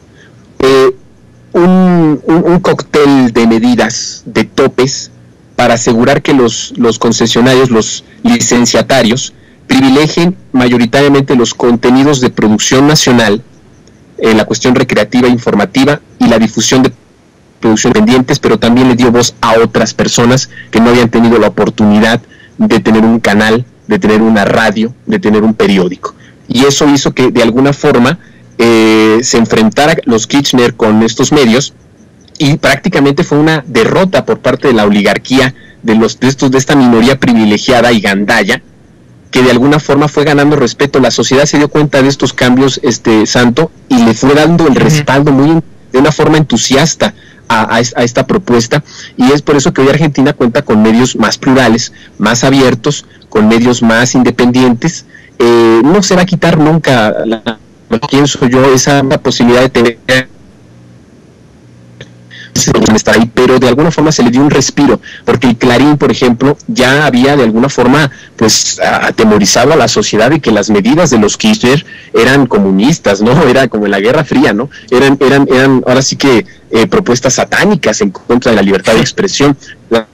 un cóctel de medidas, de topes, para asegurar que los concesionarios, los licenciatarios, privilegien mayoritariamente los contenidos de producción nacional, la cuestión recreativa e informativa, y la difusión de producciones pendientes, pero también le dio voz a otras personas que no habían tenido la oportunidad de tener un canal, de tener una radio, de tener un periódico. Y eso hizo que de alguna forma se enfrentara los Kirchner con estos medios, y prácticamente fue una derrota por parte de la oligarquía, de esta minoría privilegiada y gandalla, que de alguna forma fue ganando respeto. La sociedad se dio cuenta de estos cambios, Santo, y le fue dando el respaldo de una forma entusiasta a esta propuesta, y es por eso que hoy Argentina cuenta con medios más plurales, más abiertos, con medios más independientes. No se va a quitar nunca, pienso yo, esa posibilidad de tener, está ahí, pero de alguna forma se le dio un respiro, porque el Clarín, por ejemplo, ya había de alguna forma pues atemorizado a la sociedad de que las medidas de los Kirchner eran comunistas, ¿no? Era como en la Guerra Fría, ¿no? Eran ahora sí que propuestas satánicas en contra de la libertad de expresión. La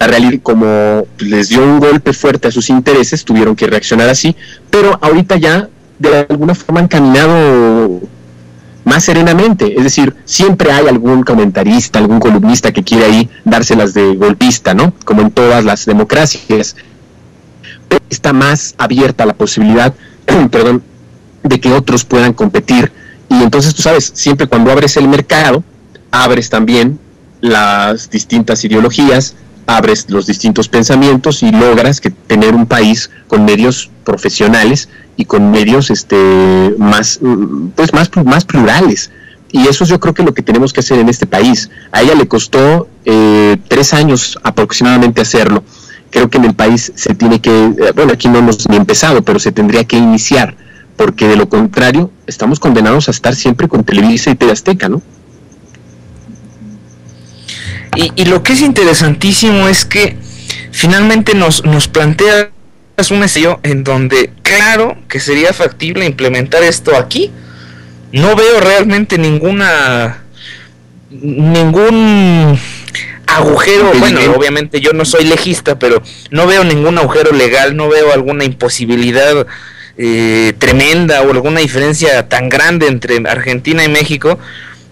realidad, como les dio un golpe fuerte a sus intereses, tuvieron que reaccionar así, pero ahorita ya de alguna forma han caminado más serenamente. Es decir, siempre hay algún comentarista, algún columnista que quiere ahí dárselas de golpista, ¿no? Como en todas las democracias. Pero está más abierta la posibilidad, perdón, de que otros puedan competir. Y entonces, tú sabes, siempre cuando abres el mercado, abres también las distintas ideologías, abres los distintos pensamientos, y logras que tener un país con medios profesionales y con medios más plurales. Y eso es, yo creo, que lo que tenemos que hacer en este país. A ella le costó 3 años aproximadamente hacerlo. Creo que en el país se tiene que, bueno, aquí no hemos ni empezado, pero se tendría que iniciar, porque de lo contrario estamos condenados a estar siempre con Televisa y Teleazteca, ¿no? Y lo que es interesantísimo es que finalmente nos plantea un escenario en donde claro que sería factible implementar esto aquí. No veo realmente ningún agujero. Bueno, obviamente yo no soy legista, pero no veo ningún agujero legal, no veo alguna imposibilidad tremenda o alguna diferencia tan grande entre Argentina y México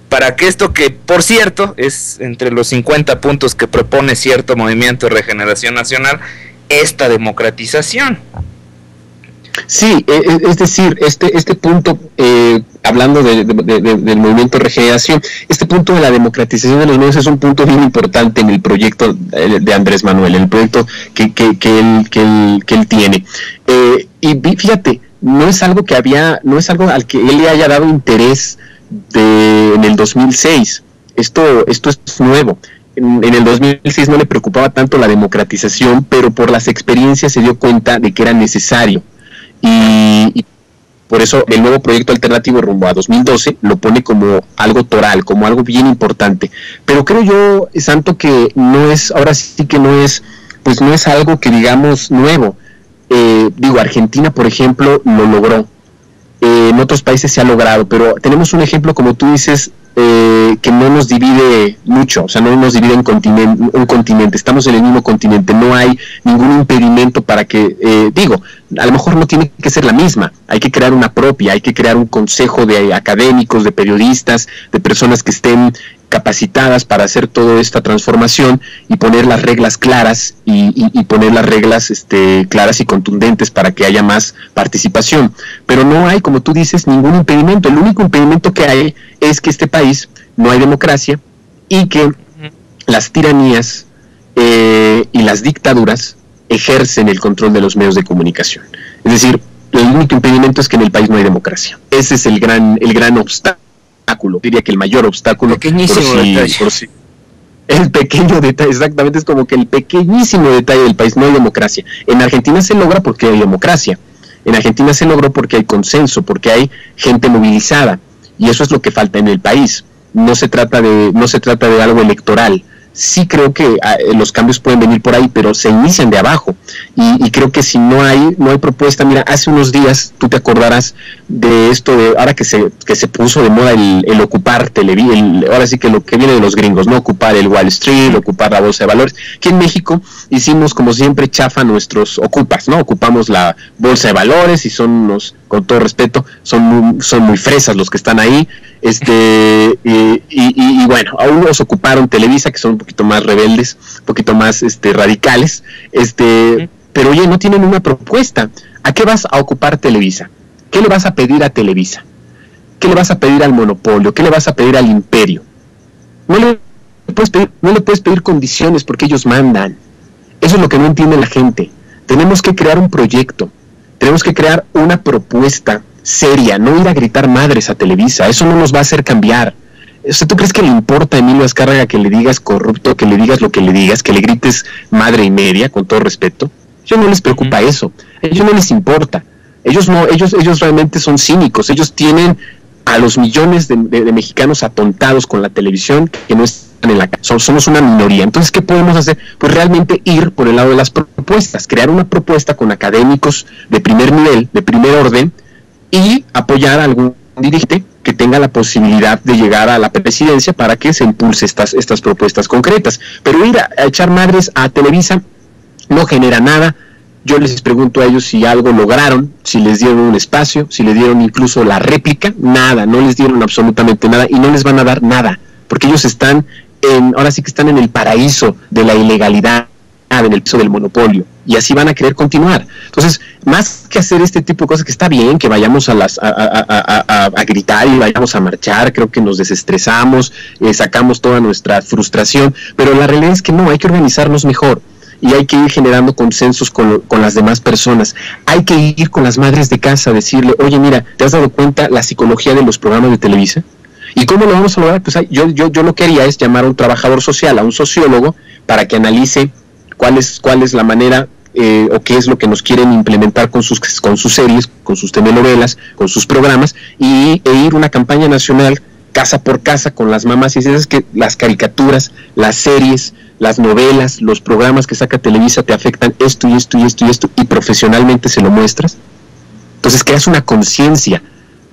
para que esto, que por cierto es entre los 50 puntos que propone cierto movimiento de Regeneración Nacional, esta democratización. Sí, es decir, este punto, hablando del movimiento de regeneración, este punto de la democratización de los medios es un punto bien importante en el proyecto de Andrés Manuel, en el proyecto que él tiene. Y fíjate, no es algo al que él le haya dado interés en el 2006. Esto es nuevo. En el 2006 no le preocupaba tanto la democratización, pero por las experiencias se dio cuenta de que era necesario. Y por eso el nuevo proyecto alternativo rumbo a 2012 lo pone como algo toral, como algo bien importante. Pero creo yo, Santo, que no es algo que digamos nuevo. Digo, Argentina, por ejemplo, lo logró. En otros países se ha logrado, pero tenemos un ejemplo, como tú dices, que no nos divide mucho, o sea, no nos divide un continente, estamos en el mismo continente, no hay ningún impedimento para que, a lo mejor no tiene que ser la misma, hay que crear una propia, hay que crear un consejo de académicos, de periodistas, de personas que estén capacitadas para hacer toda esta transformación y poner las reglas claras y poner las reglas claras y contundentes para que haya más participación. Pero no hay, como tú dices, ningún impedimento. El único impedimento que hay es que este país no hay democracia y que las tiranías y las dictaduras ejercen el control de los medios de comunicación. Es decir, el único impedimento es que en el país no hay democracia. Ese es el gran obstáculo. Diría que el mayor obstáculo, el pequeño detalle, exactamente, es como que el pequeñísimo detalle del país. No hay democracia. En Argentina se logra porque hay democracia. En Argentina se logró porque hay consenso, porque hay gente movilizada, y eso es lo que falta en el país. No se trata de algo electoral. Sí creo que los cambios pueden venir por ahí, pero se inician de abajo, y creo que si no hay propuesta. Mira, hace unos días, tú te acordarás de esto, de ahora que se puso de moda el ocupar Televisa, ahora sí que lo que viene de los gringos, no ocupar el Wall Street, ocupar la bolsa de valores. Aquí en México hicimos, como siempre, chafa nuestros ocupas, ¿no? Ocupamos la bolsa de valores y son unos, con todo respeto, son muy fresas los que están ahí. Y bueno, a unos ocuparon Televisa, que son un poquito más rebeldes, un poquito más radicales, pero oye, no tienen una propuesta. ¿A qué vas a ocupar Televisa? ¿Qué le vas a pedir a Televisa? ¿Qué le vas a pedir al monopolio? ¿Qué le vas a pedir al imperio? No le puedes pedir condiciones, porque ellos mandan. Eso es lo que no entiende la gente. Tenemos que crear un proyecto, tenemos que crear una propuesta seria, no ir a gritar madres a Televisa. Eso no nos va a hacer cambiar. O sea, ¿tú crees que le importa a Emilio Azcárraga que le digas corrupto, que le digas lo que le digas, que le grites madre y media, con todo respeto? Yo no les preocupa eso. A ellos no les importa. Ellos realmente son cínicos. Ellos tienen a los millones de mexicanos atontados con la televisión, que no están en la casa. Somos una minoría. Entonces, ¿qué podemos hacer? Pues realmente ir por el lado de las propuestas, crear una propuesta con académicos de primer nivel, de primer orden, y apoyar a algún dirigente que tenga la posibilidad de llegar a la presidencia para que se impulse estas propuestas concretas. Pero ir a echar madres a Televisa no genera nada. Yo les pregunto a ellos si algo lograron, si les dieron un espacio, si les dieron incluso la réplica. Nada, no les dieron absolutamente nada y no les van a dar nada, porque ellos ahora sí que están en el paraíso de la ilegalidad, en el piso del monopolio, y así van a querer continuar. Entonces, más que hacer este tipo de cosas, que está bien que vayamos a gritar y vayamos a marchar, creo que nos desestresamos, sacamos toda nuestra frustración, pero la realidad es que no, hay que organizarnos mejor y hay que ir generando consensos con las demás personas. Hay que ir con las madres de casa a decirle: oye, mira, ¿te has dado cuenta la psicología de los programas de Televisa? ¿Y cómo lo vamos a lograr? Pues yo lo que haría es llamar a un trabajador social, a un sociólogo, para que analice cuál es la manera o qué es lo que nos quieren implementar con sus series, con sus telenovelas, con sus programas, e ir una campaña nacional casa por casa con las mamás y esas que las caricaturas, las series, las novelas, los programas que saca Televisa te afectan esto y esto y esto y esto, y profesionalmente se lo muestras. Entonces creas una conciencia,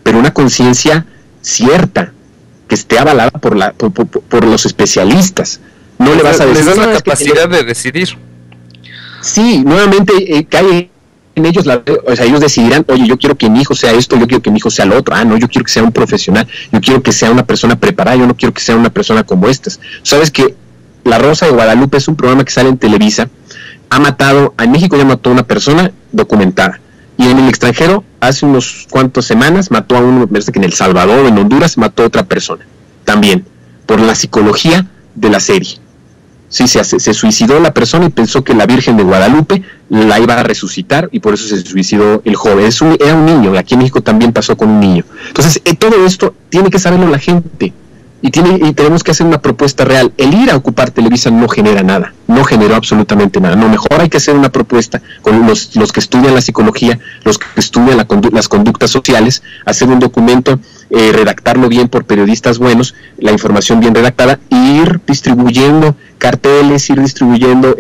pero una conciencia cierta, que esté avalada por los especialistas. No le vas a decir, les das la capacidad de decidir. Sí, nuevamente cae en ellos, o sea, ellos decidirán: oye, yo quiero que mi hijo sea esto, yo quiero que mi hijo sea lo otro. Ah, no, yo quiero que sea un profesional, yo quiero que sea una persona preparada, yo no quiero que sea una persona como estas. Sabes que La Rosa de Guadalupe es un programa que sale en Televisa, en México ya mató a una persona documentada, y en el extranjero, hace unos cuantos semanas, mató a uno, me parece que en El Salvador, en Honduras, mató a otra persona, también, por la psicología de la serie. Sí, se suicidó la persona y pensó que la Virgen de Guadalupe la iba a resucitar, y por eso se suicidó el joven. Era un niño, aquí en México también pasó con un niño. Entonces, todo esto tiene que saberlo la gente, y tenemos que hacer una propuesta real. El ir a ocupar Televisa no genera nada, no generó absolutamente nada. No, mejor hay que hacer una propuesta con los que estudian la psicología, los que estudian las conductas sociales, hacer un documento, redactarlo bien por periodistas buenos, la información bien redactada, ir distribuyendo carteles, ir distribuyendo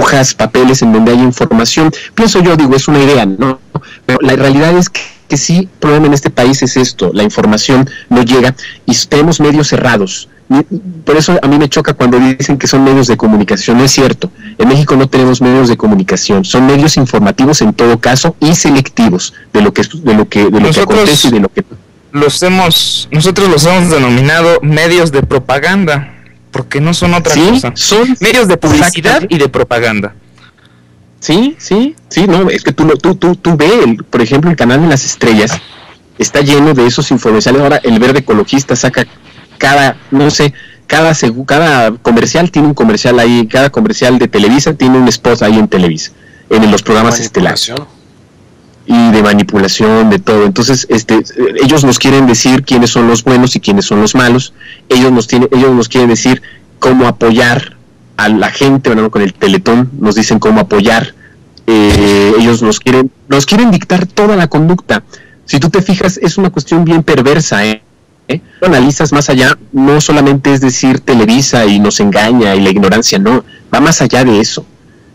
hojas, papeles en donde hay información. Pienso yo, digo, es una idea, ¿no? Pero la realidad es que sí, el problema en este país es esto: la información no llega y tenemos medios cerrados. Por eso a mí me choca cuando dicen que son medios de comunicación. No es cierto. En México no tenemos medios de comunicación, son medios informativos en todo caso, y selectivos de lo que acontece y de lo que... Nosotros los hemos denominado medios de propaganda, porque no son otra cosa. Son medios de publicidad y de propaganda. Sí, no, es que tú ve, por ejemplo, el canal de las estrellas está lleno de esos infomerciales. Ahora el Verde Ecologista saca cada comercial tiene un comercial ahí, cada comercial de Televisa tiene un spot ahí en Televisa, en los programas estelares. Y de manipulación, de todo. Entonces, ellos nos quieren decir quiénes son los buenos y quiénes son los malos. Ellos nos quieren decir cómo apoyar a la gente, bueno, con el Teletón nos dicen cómo apoyar. Ellos nos quieren dictar toda la conducta. Si tú te fijas, es una cuestión bien perversa, Lo analizas más allá, no solamente es decir Televisa y nos engaña y la ignorancia, no, va más allá de eso.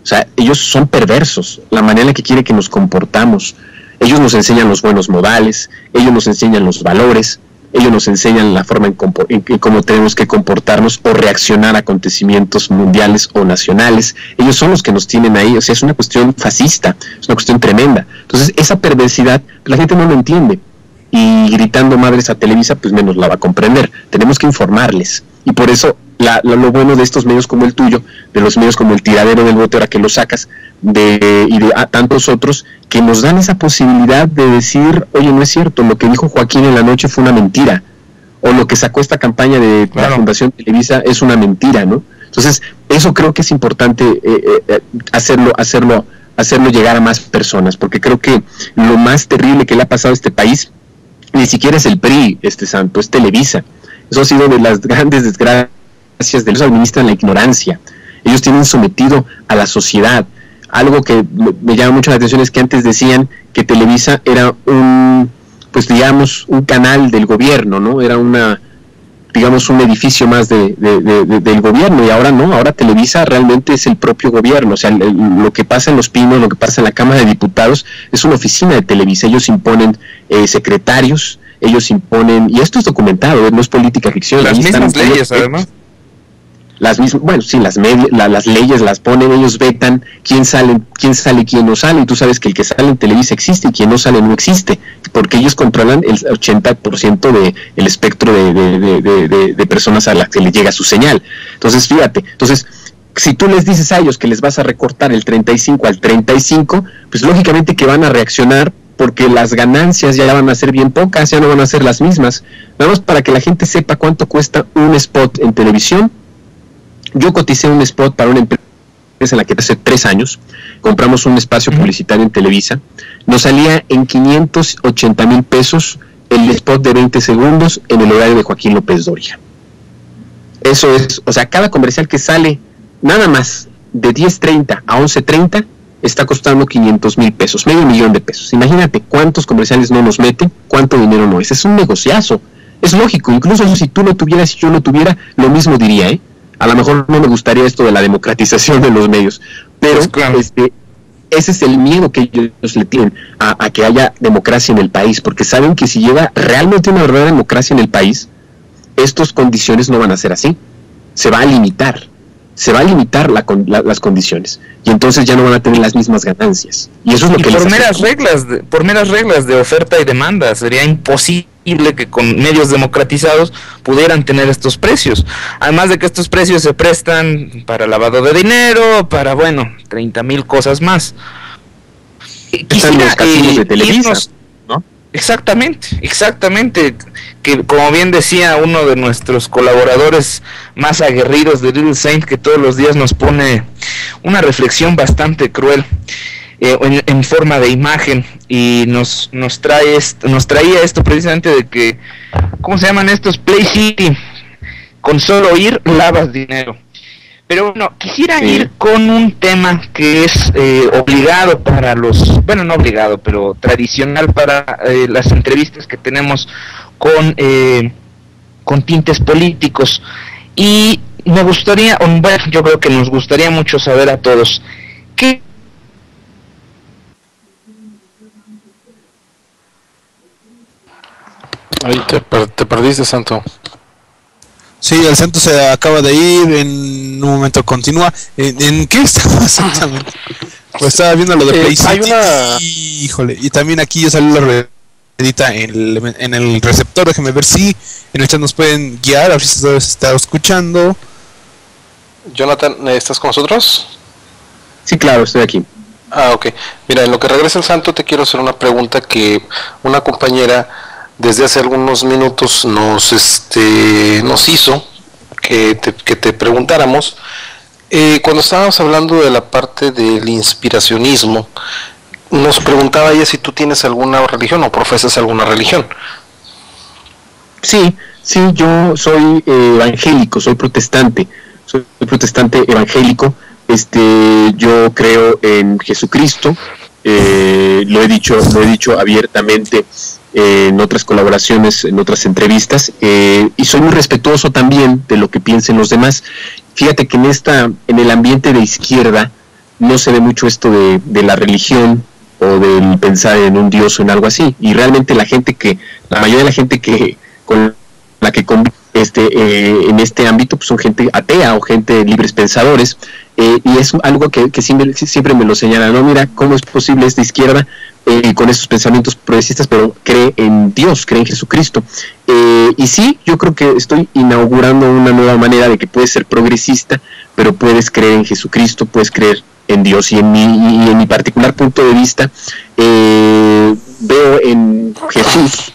O sea, ellos son perversos, la manera en la que quiere que nos comportamos. Ellos nos enseñan los buenos modales, ellos nos enseñan los valores, ellos nos enseñan la forma en cómo tenemos que comportarnos o reaccionar a acontecimientos mundiales o nacionales. Ellos son los que nos tienen ahí, o sea, es una cuestión fascista, es una cuestión tremenda. Entonces, esa perversidad, la gente no lo entiende. Y gritando madres a Televisa, pues menos la va a comprender. Tenemos que informarles. Y por eso lo bueno de estos medios como el tuyo, de los medios como el Tiradero del Bote, ahora que lo sacas, y de tantos otros, que nos dan esa posibilidad de decir, oye, no es cierto, lo que dijo Joaquín en la noche fue una mentira, o lo que sacó esta campaña de la Fundación Televisa es una mentira, ¿no? Entonces, eso creo que es importante hacerlo llegar a más personas, porque creo que lo más terrible que le ha pasado a este país ni siquiera es el PRI, santo, es Televisa. Eso ha sido de las grandes desgracias de los que administran la ignorancia. Ellos tienen sometido a la sociedad. Algo que me llama mucho la atención es que antes decían que Televisa era un canal del gobierno, ¿no? Era un edificio más del gobierno, y ahora no, ahora Televisa realmente es el propio gobierno. O sea, lo que pasa en Los Pinos, lo que pasa en la Cámara de Diputados, es una oficina de Televisa. Ellos imponen secretarios, ellos imponen, y esto es documentado, no es política ficción. Las mismas leyes, además. Las leyes las ponen, ellos vetan quién sale, quién no sale, y tú sabes que el que sale en Televisa existe y quien no sale no existe, porque ellos controlan el 80% del espectro de personas a las que les llega su señal. Entonces, fíjate, si tú les dices a ellos que les vas a recortar el 35 al 35, pues lógicamente que van a reaccionar, porque las ganancias ya van a ser bien pocas, ya no van a ser las mismas. Nada más para que la gente sepa cuánto cuesta un spot en televisión. Yo coticé un spot para una empresa en la que hace 3 años compramos un espacio publicitario en Televisa. Nos salía en 580 mil pesos el spot de 20 segundos en el horario de Joaquín López Doria. Eso es, o sea, cada comercial que sale nada más de 10:30 a 11:30 está costando 500 mil pesos, $500,000. Imagínate cuántos comerciales no nos meten, cuánto dinero no es. Es un negociazo, es lógico. Incluso si tú lo tuvieras, si yo lo tuviera, lo mismo diría, A lo mejor no me gustaría esto de la democratización de los medios, pero pues claro, ese es el miedo que ellos le tienen a que haya democracia en el país, porque saben que si llega realmente una verdadera democracia en el país, estas condiciones no van a ser así, se va a limitar las condiciones, y entonces ya no van a tener las mismas ganancias, y eso es lo que por meras reglas de oferta y demanda sería imposible que con medios democratizados pudieran tener estos precios, además de que estos precios se prestan para lavado de dinero, para 30,000 cosas más. Están los casinos de Televisa, ¿no? Exactamente, que como bien decía uno de nuestros colaboradores más aguerridos de Little Saint, que todos los días nos pone una reflexión bastante cruel en forma de imagen, y nos traía esto precisamente de que, ¿cómo se llaman estos? Play City, con solo ir lavas dinero. Pero quisiera ir con un tema que es obligado para los, no obligado, pero tradicional para las entrevistas que tenemos con tintes políticos, y me gustaría, yo creo que nos gustaría mucho saber a todos, ¿qué Ahí te perdiste, Santo. Sí, el Santo se acaba de ir, en un momento continúa. ¿En qué estaba exactamente? Pues estaba viendo lo de PlayStation. Híjole, y también aquí ya salió la edita en el receptor. Déjenme ver si en el chat nos pueden guiar, a ver si se está escuchando. Jonathan, ¿estás con nosotros? Sí, claro, estoy aquí. Ah, ok. Mira, en lo que regresa el Santo, te quiero hacer una pregunta que una compañera desde hace algunos minutos nos hizo que te preguntáramos. Cuando estábamos hablando de la parte del inspiracionismo, nos preguntaba ella si tú tienes alguna religión o profesas alguna religión. Sí, sí, yo soy evangélico, soy protestante evangélico. Yo creo en Jesucristo, lo he dicho abiertamente en otras colaboraciones, en otras entrevistas, y soy muy respetuoso también de lo que piensen los demás. Fíjate que en el ambiente de izquierda no se ve mucho esto de la religión o del pensar en un dios o en algo así, y realmente la mayoría de la gente con la que convive en este ámbito, pues son gente atea o gente libres pensadores, y es algo que siempre me lo señalan, ¿no? Mira, ¿cómo es posible esta izquierda con esos pensamientos progresistas, pero cree en Dios, cree en Jesucristo? Y sí, yo creo que estoy inaugurando una nueva manera de que puedes ser progresista, pero puedes creer en Jesucristo, puedes creer en Dios, y en mi particular punto de vista, veo en Jesús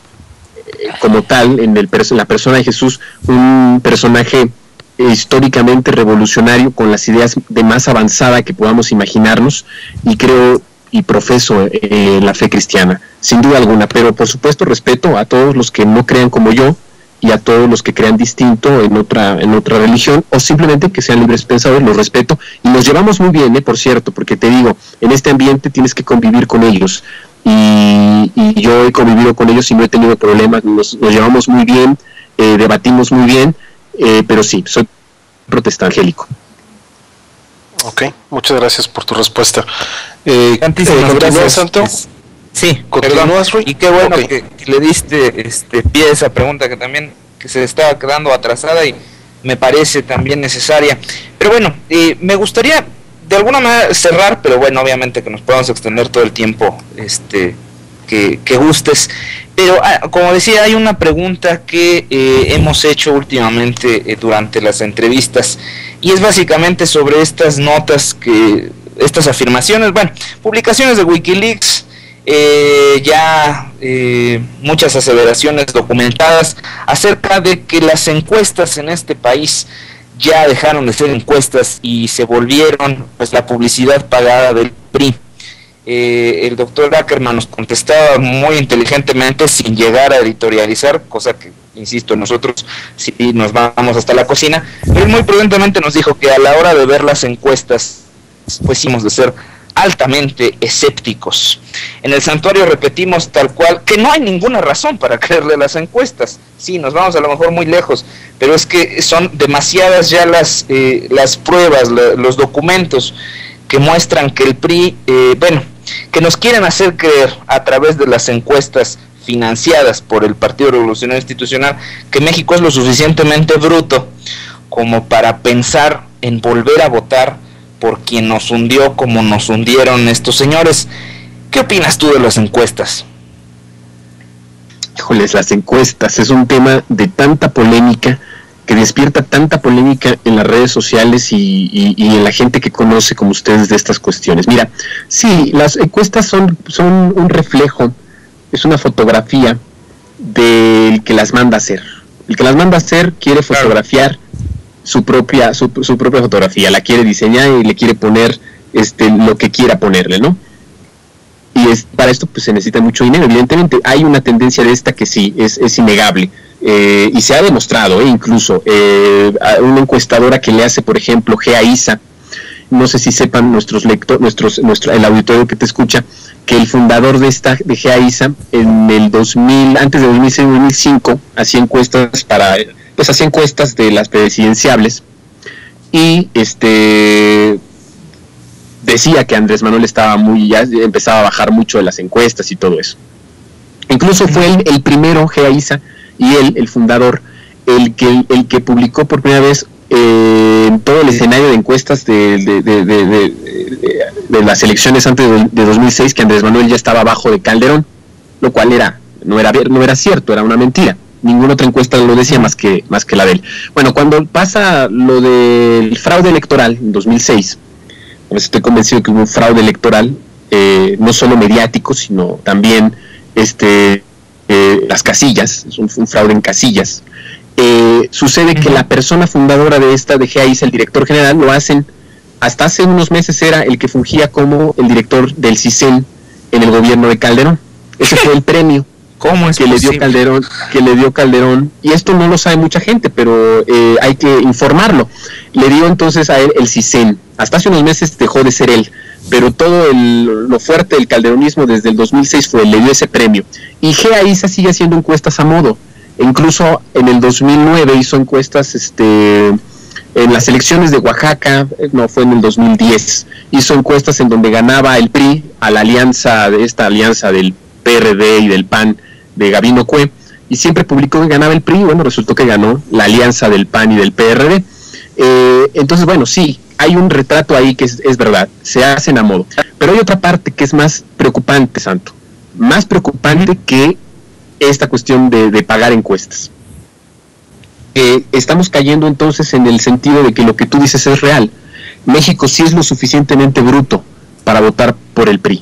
como tal, en la persona de Jesús, un personaje históricamente revolucionario con las ideas de más avanzada que podamos imaginarnos, y creo y profeso la fe cristiana, sin duda alguna, pero por supuesto respeto a todos los que no crean como yo y a todos los que crean distinto en otra religión, o simplemente que sean libres pensadores, los respeto, y nos llevamos muy bien, por cierto, porque te digo, en este ambiente tienes que convivir con ellos, y yo he convivido con ellos y no he tenido problemas, nos llevamos muy bien, debatimos muy bien, pero sí, soy protestante evangélico. Ok, muchas gracias por tu respuesta. ¿Continúas, Santo? Sí, continúas, Rui. Y qué bueno que le diste pie a esa pregunta que se estaba quedando atrasada y me parece también necesaria. Pero bueno, me gustaría de alguna manera cerrar, pero bueno, obviamente que nos podamos extender todo el tiempo que gustes, pero como decía, hay una pregunta que hemos hecho últimamente durante las entrevistas, y es básicamente sobre estas notas, estas afirmaciones, bueno, publicaciones de WikiLeaks, muchas aseveraciones documentadas acerca de que las encuestas en este país ya dejaron de ser encuestas y se volvieron, pues, la publicidad pagada del PRI. El doctor Ackerman nos contestaba muy inteligentemente sin llegar a editorializar, cosa que, insisto, nosotros sí nos vamos hasta la cocina, pero él muy prudentemente nos dijo que a la hora de ver las encuestas, pues hemos de ser altamente escépticos. En el santuario repetimos tal cual que no hay ninguna razón para creerle las encuestas. Sí, nos vamos a lo mejor muy lejos, pero es que son demasiadas ya las pruebas, los documentos que muestran que el PRI, que nos quieren hacer creer a través de las encuestas financiadas por el Partido Revolucionario Institucional que México es lo suficientemente bruto como para pensar en volver a votar por quien nos hundió como nos hundieron estos señores. ¿Qué opinas tú de las encuestas? Híjoles, las encuestas es un tema de tanta polémica, que despierta tanta polémica en las redes sociales y en la gente que conoce como ustedes de estas cuestiones. Mira, sí, las encuestas son un reflejo, es una fotografía del que las manda a hacer. El que las manda a hacer quiere fotografiar su propia fotografía, la quiere diseñar y le quiere poner lo que quiera ponerle, ¿no? Y para esto pues se necesita mucho dinero. Evidentemente hay una tendencia de esta que sí, es innegable. Y se ha demostrado, incluso a una encuestadora que le hace, por ejemplo, GEA-ISA, no sé si sepan el auditorio que te escucha, que el fundador de GEA-ISA en el 2000, antes de 2006-2005, hacía encuestas de las presidenciables, y decía que Andrés Manuel ya empezaba a bajar mucho de las encuestas y todo eso. Incluso fue el primero, GEA-ISA, y él, el fundador, el que publicó por primera vez en todo el escenario de encuestas de las elecciones antes de 2006, que Andrés Manuel ya estaba abajo de Calderón, lo cual era no era cierto, era una mentira. Ninguna otra encuesta lo decía más que la de él. Bueno, cuando pasa lo del fraude electoral en 2006, pues estoy convencido que hubo un fraude electoral, no solo mediático, sino también las casillas, es un fraude en casillas. Sucede que la persona fundadora de esta de GEA-ISA, el director general, lo hacen, hasta hace unos meses era el que fungía como el director del CISEN en el gobierno de Calderón. Ese fue el premio. ¿Cómo es que posible? le dio Calderón, y esto no lo sabe mucha gente, pero hay que informarlo. Le dio entonces a él el CISEN. Hasta hace unos meses dejó de ser él, pero todo lo fuerte del calderonismo desde el 2006 fue, le dio ese premio. Y GEA-ISA sigue haciendo encuestas a modo. Incluso en el 2009 hizo encuestas en las elecciones de Oaxaca, no, fue en el 2010, hizo encuestas en donde ganaba el PRI a la alianza, de esta alianza del PRD y del PAN de Gabino Cue, y siempre publicó que ganaba el PRI. Bueno, resultó que ganó la alianza del PAN y del PRD. Entonces, bueno, sí, hay un retrato ahí que es verdad, se hacen a modo. Pero hay otra parte que es más preocupante, Santo, más preocupante que esta cuestión de pagar encuestas. Estamos cayendo entonces en el sentido de que lo que tú dices es real. México sí es lo suficientemente bruto para votar por el PRI.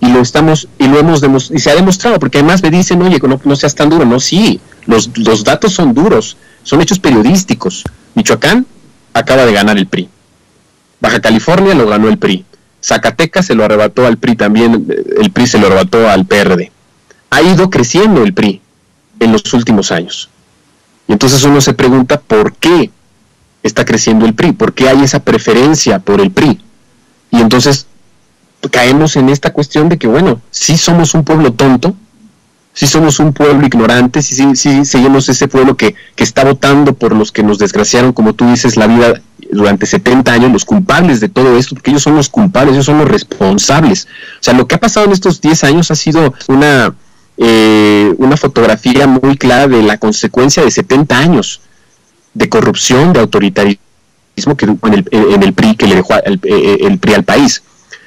Y lo estamos, y lo hemos demostrado, y se ha demostrado, porque además me dicen, oye, no seas tan duro. No, sí, los datos son duros, son hechos periodísticos. Michoacán acaba de ganar el PRI. Baja California lo ganó el PRI. Zacatecas se lo arrebató al PRI también, el PRI se lo arrebató al PRD. Ha ido creciendo el PRI en los últimos años. Y entonces uno se pregunta, ¿por qué está creciendo el PRI? ¿Por qué hay esa preferencia por el PRI? Y entonces caemos en esta cuestión de que, bueno, sí somos un pueblo tonto, sí somos un pueblo ignorante, sí seguimos ese pueblo que está votando por los que nos desgraciaron, como tú dices, la vida durante 70 años, los culpables de todo esto, porque ellos son los culpables, ellos son los responsables. O sea, lo que ha pasado en estos 10 años ha sido una fotografía muy clara de la consecuencia de 70 años de corrupción, de autoritarismo que en el PRI, que le dejó el PRI al país.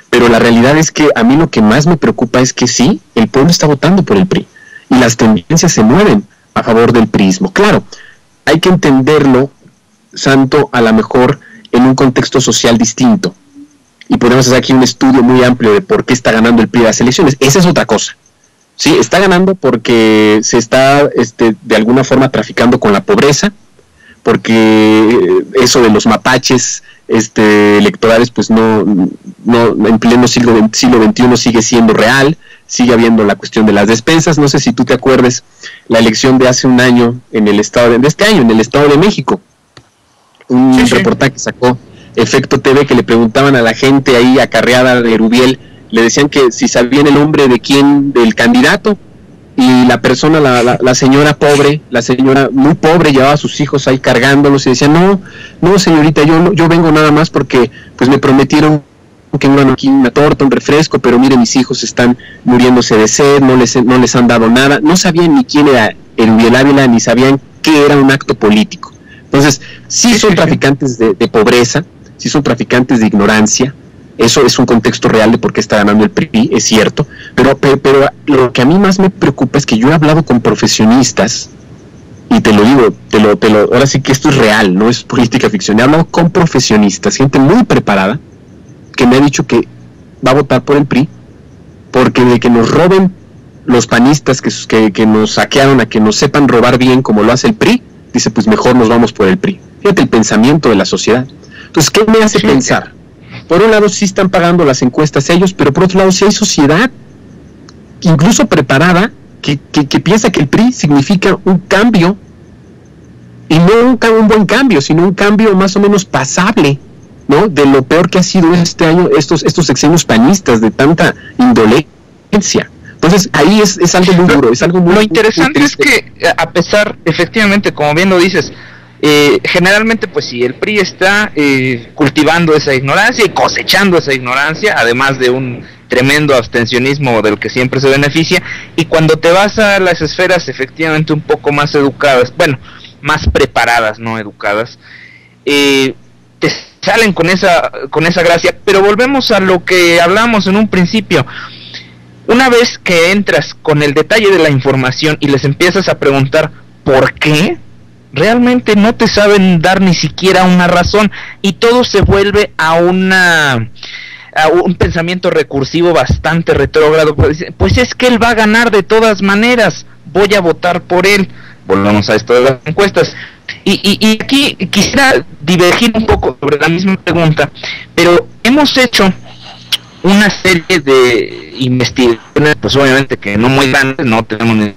Pero la realidad es que a mí lo que más me preocupa es que sí, el pueblo está votando por el PRI y las tendencias se mueven a favor del priismo. Claro, hay que entenderlo, Santo, a lo mejor en un contexto social distinto. Y podemos hacer aquí un estudio muy amplio de por qué está ganando el PRI las elecciones. Esa es otra cosa. Sí, está ganando porque se está de alguna forma traficando con la pobreza, porque eso de los mapaches electorales, pues no en pleno siglo XXI sigue siendo real, sigue habiendo la cuestión de las despensas. No sé si tú te acuerdes la elección de hace un año en el estado de este año en el Estado de México, un reportaje que sacó Efecto TV, que le preguntaban a la gente ahí acarreada de Rubiel, le decían que si sabían el nombre de quién, del candidato. Y la persona, la señora pobre, la señora muy pobre, llevaba a sus hijos ahí cargándolos y decía, no señorita, yo vengo nada más porque pues me prometieron que iban aquí una torta, un refresco, pero mire, mis hijos están muriéndose de sed, no les han dado nada. No sabían ni quién era Rubiel Ávila, ni sabían qué era un acto político. Entonces, sí son traficantes de pobreza, sí son traficantes de ignorancia. Eso es un contexto real de por qué está ganando el PRI, es cierto, pero lo que a mí más me preocupa es que yo he hablado con profesionistas, y te lo digo, ahora sí que esto es real, no es política ficción. He hablado con profesionistas, gente muy preparada, que me ha dicho que va a votar por el PRI, porque de que nos roben los panistas, que nos saquearon, a que nos sepan robar bien como lo hace el PRI, dice, pues mejor nos vamos por el PRI. Fíjate el pensamiento de la sociedad. Entonces, ¿qué me hace pensar? Por un lado sí están pagando las encuestas ellos, pero por otro lado sí hay sociedad, incluso preparada, que piensa que el PRI significa un cambio, y no un buen cambio, sino un cambio más o menos pasable, ¿no? De lo peor que ha sido este año, estos sexenios panistas de tanta indolencia. Entonces ahí es algo muy duro, es algo muy... Lo interesante muy es que, a pesar, efectivamente, como bien lo dices, generalmente pues sí, el PRI está cultivando esa ignorancia y cosechando esa ignorancia, además de un tremendo abstencionismo del que siempre se beneficia. Y cuando te vas a las esferas efectivamente un poco más educadas, bueno, más preparadas, no educadas, te salen con esa gracia. Pero volvemos a lo que hablamos en un principio. Una vez que entras con el detalle de la información y les empiezas a preguntar ¿por qué?, realmente no te saben dar ni siquiera una razón y todo se vuelve a un pensamiento recursivo bastante retrógrado. Pues es que él va a ganar de todas maneras, voy a votar por él. Volvemos a esto de las encuestas. Y aquí quisiera divergir un poco sobre la misma pregunta, pero hemos hecho una serie de investigaciones, pues obviamente que no muy grandes, no tenemos ni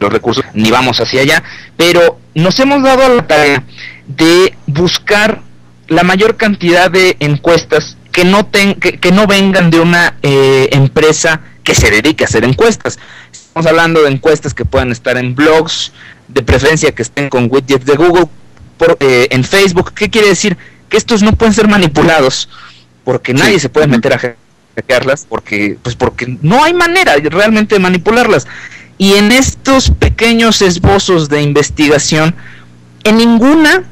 los recursos ni vamos hacia allá, pero nos hemos dado a la tarea de buscar la mayor cantidad de encuestas que no vengan de una empresa que se dedique a hacer encuestas. Estamos hablando de encuestas que puedan estar en blogs, de preferencia que estén con widgets de Google, en Facebook. ¿Qué quiere decir? Que estos no pueden ser manipulados, porque nadie se puede meter a hackearlas, porque no hay manera realmente de manipularlas. Y en estos pequeños esbozos de investigación, en ninguna,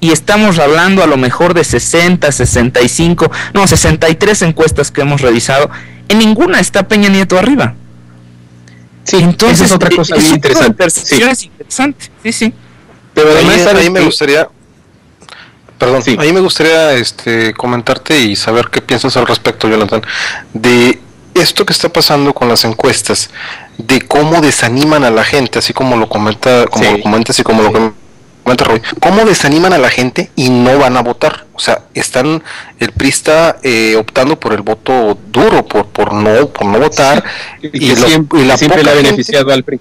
y estamos hablando a lo mejor de 60, 65, no, 63 encuestas que hemos revisado, en ninguna está Peña Nieto arriba. Sí, entonces es otra cosa bien interesante. Sí. Es interesante, sí, sí. Pero además ahí me gustaría, perdón, sí, ahí me gustaría comentarte y saber qué piensas al respecto, Jonathan, de esto que está pasando con las encuestas, de cómo desaniman a la gente, así como lo comenta, como sí, lo comentas y como sí, lo comenta Roy, cómo desaniman a la gente y no van a votar. O sea, están, el PRI está optando por el voto duro, por no votar, y siempre, siempre le ha beneficiado al PRI.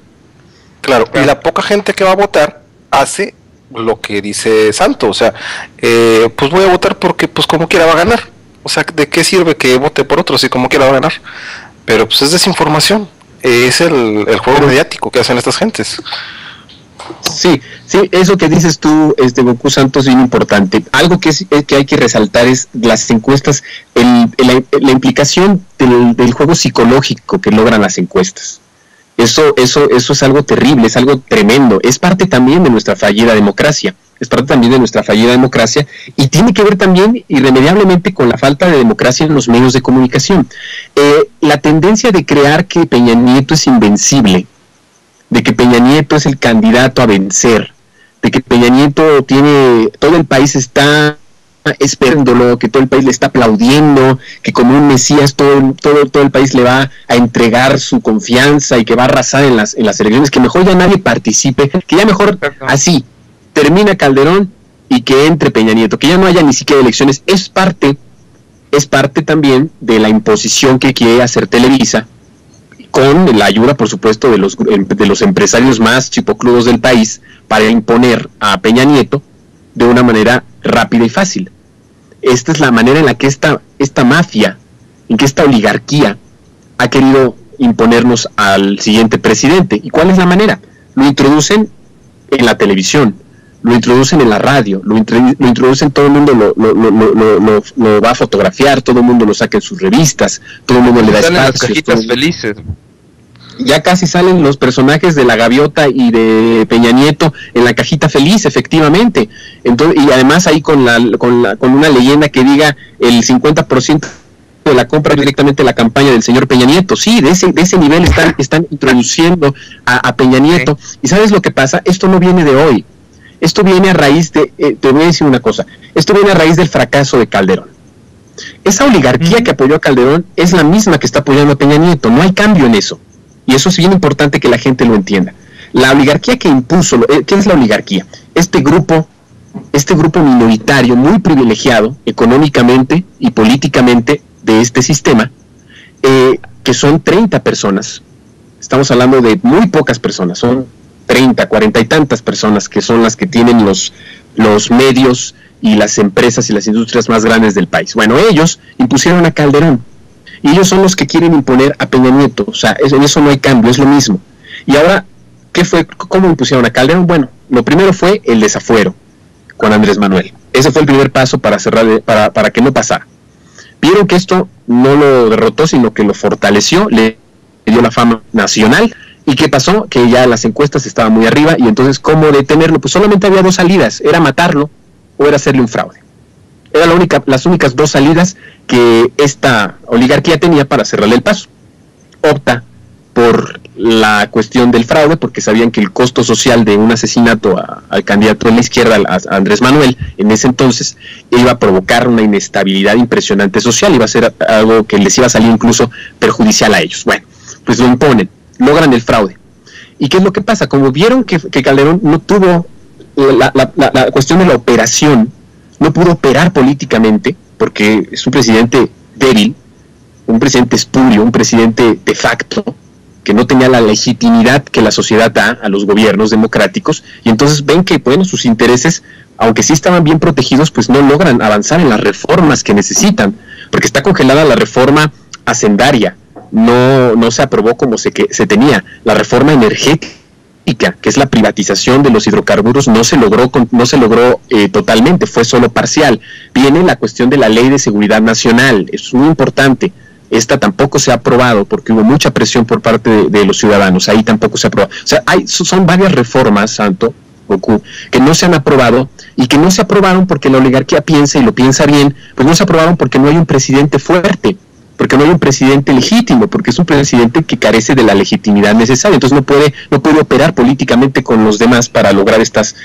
Claro, claro, y la poca gente que va a votar hace lo que dice Santo, o sea, pues voy a votar porque pues como quiera va a ganar. O sea, ¿de qué sirve que vote por otro si como quiera va a ganar? Pero pues es desinformación, es el juego mediático que hacen estas gentes. Sí, sí, eso que dices tú, Goku Santos, es bien importante. Algo que hay que resaltar es las encuestas, la implicación del juego psicológico que logran las encuestas. Eso es algo terrible, es algo tremendo. Es parte también de nuestra fallida democracia. Es parte también de nuestra fallida democracia y tiene que ver también irremediablemente con la falta de democracia en los medios de comunicación. La tendencia de crear que Peña Nieto es invencible, de que Peña Nieto es el candidato a vencer, de que Peña Nieto tiene... todo el país está esperándolo, que todo el país le está aplaudiendo, que como un mesías todo el país le va a entregar su confianza y que va a arrasar en las elecciones, que mejor ya nadie participe, que ya mejor así termina Calderón y que entre Peña Nieto, que ya no haya ni siquiera elecciones. Es parte también de la imposición que quiere hacer Televisa, con la ayuda, por supuesto, de los empresarios más chipocludos del país, para imponer a Peña Nieto de una manera rápida y fácil. Esta es la manera en la que esta mafia, en que esta oligarquía ha querido imponernos al siguiente presidente. ¿Y cuál es la manera? Lo introducen en la televisión, lo introducen en la radio, lo introducen, todo el mundo lo va a fotografiar, todo el mundo lo saca en sus revistas, todo el mundo le da espacio. Salen las cajitas felices. Ya casi salen los personajes de La Gaviota y de Peña Nieto en la cajita feliz, efectivamente. Entonces, y además ahí con una leyenda que diga el 50% de la compra directamente la campaña del señor Peña Nieto. Sí, de ese nivel están introduciendo a Peña Nieto. Sí. ¿Y sabes lo que pasa? Esto no viene de hoy. Esto viene a raíz de... te voy a decir una cosa. Esto viene a raíz del fracaso de Calderón. Esa oligarquía que apoyó a Calderón es la misma que está apoyando a Peña Nieto. No hay cambio en eso. Y eso es bien importante que la gente lo entienda. La oligarquía que impuso... ¿Qué es la oligarquía? Este grupo minoritario, muy privilegiado económicamente y políticamente de este sistema, que son 30 personas. Estamos hablando de muy pocas personas. Son 30, 40 y tantas personas que son las que tienen los medios y las empresas y las industrias más grandes del país. Bueno, ellos impusieron a Calderón. Y ellos son los que quieren imponer a Peña Nieto. O sea, en eso no hay cambio, es lo mismo. Y ahora, ¿qué fue? ¿Cómo impusieron a Calderón? Bueno, lo primero fue el desafuero con Andrés Manuel. Ese fue el primer paso para cerrar, para que no pasara. Vieron que esto no lo derrotó, sino que lo fortaleció, le dio la fama nacional. ¿Y qué pasó? Que ya las encuestas estaban muy arriba, y entonces, ¿cómo detenerlo? Pues solamente había dos salidas, era matarlo o era hacerle un fraude. Eran las únicas dos salidas que esta oligarquía tenía para cerrarle el paso. opta por la cuestión del fraude, porque sabían que el costo social de un asesinato al candidato de la izquierda, a Andrés Manuel, en ese entonces, iba a provocar una inestabilidad impresionante social, iba a ser algo que les iba a salir incluso perjudicial a ellos. Bueno, pues lo imponen, logran el fraude. ¿Y qué es lo que pasa? Como vieron que Calderón no tuvo la cuestión de la operación, no pudo operar políticamente, porque es un presidente débil, un presidente espurio, un presidente de facto, que no tenía la legitimidad que la sociedad da a los gobiernos democráticos, y entonces ven que, bueno, sus intereses, aunque sí estaban bien protegidos, pues no logran avanzar en las reformas que necesitan, porque está congelada la reforma hacendaria, no se aprobó como se tenía, la reforma energética, que es la privatización de los hidrocarburos, no se logró totalmente, fue solo parcial. Viene la cuestión de la Ley de Seguridad Nacional, es muy importante. Esta tampoco se ha aprobado porque hubo mucha presión por parte de los ciudadanos. Ahí tampoco se ha aprobado. O sea, son varias reformas, Santo, Goku, que no se han aprobado y que no se aprobaron porque la oligarquía piensa y lo piensa bien, pues no se aprobaron porque no hay un presidente fuerte, porque no hay un presidente legítimo, porque es un presidente que carece de la legitimidad necesaria. Entonces no puede operar políticamente con los demás para lograr estas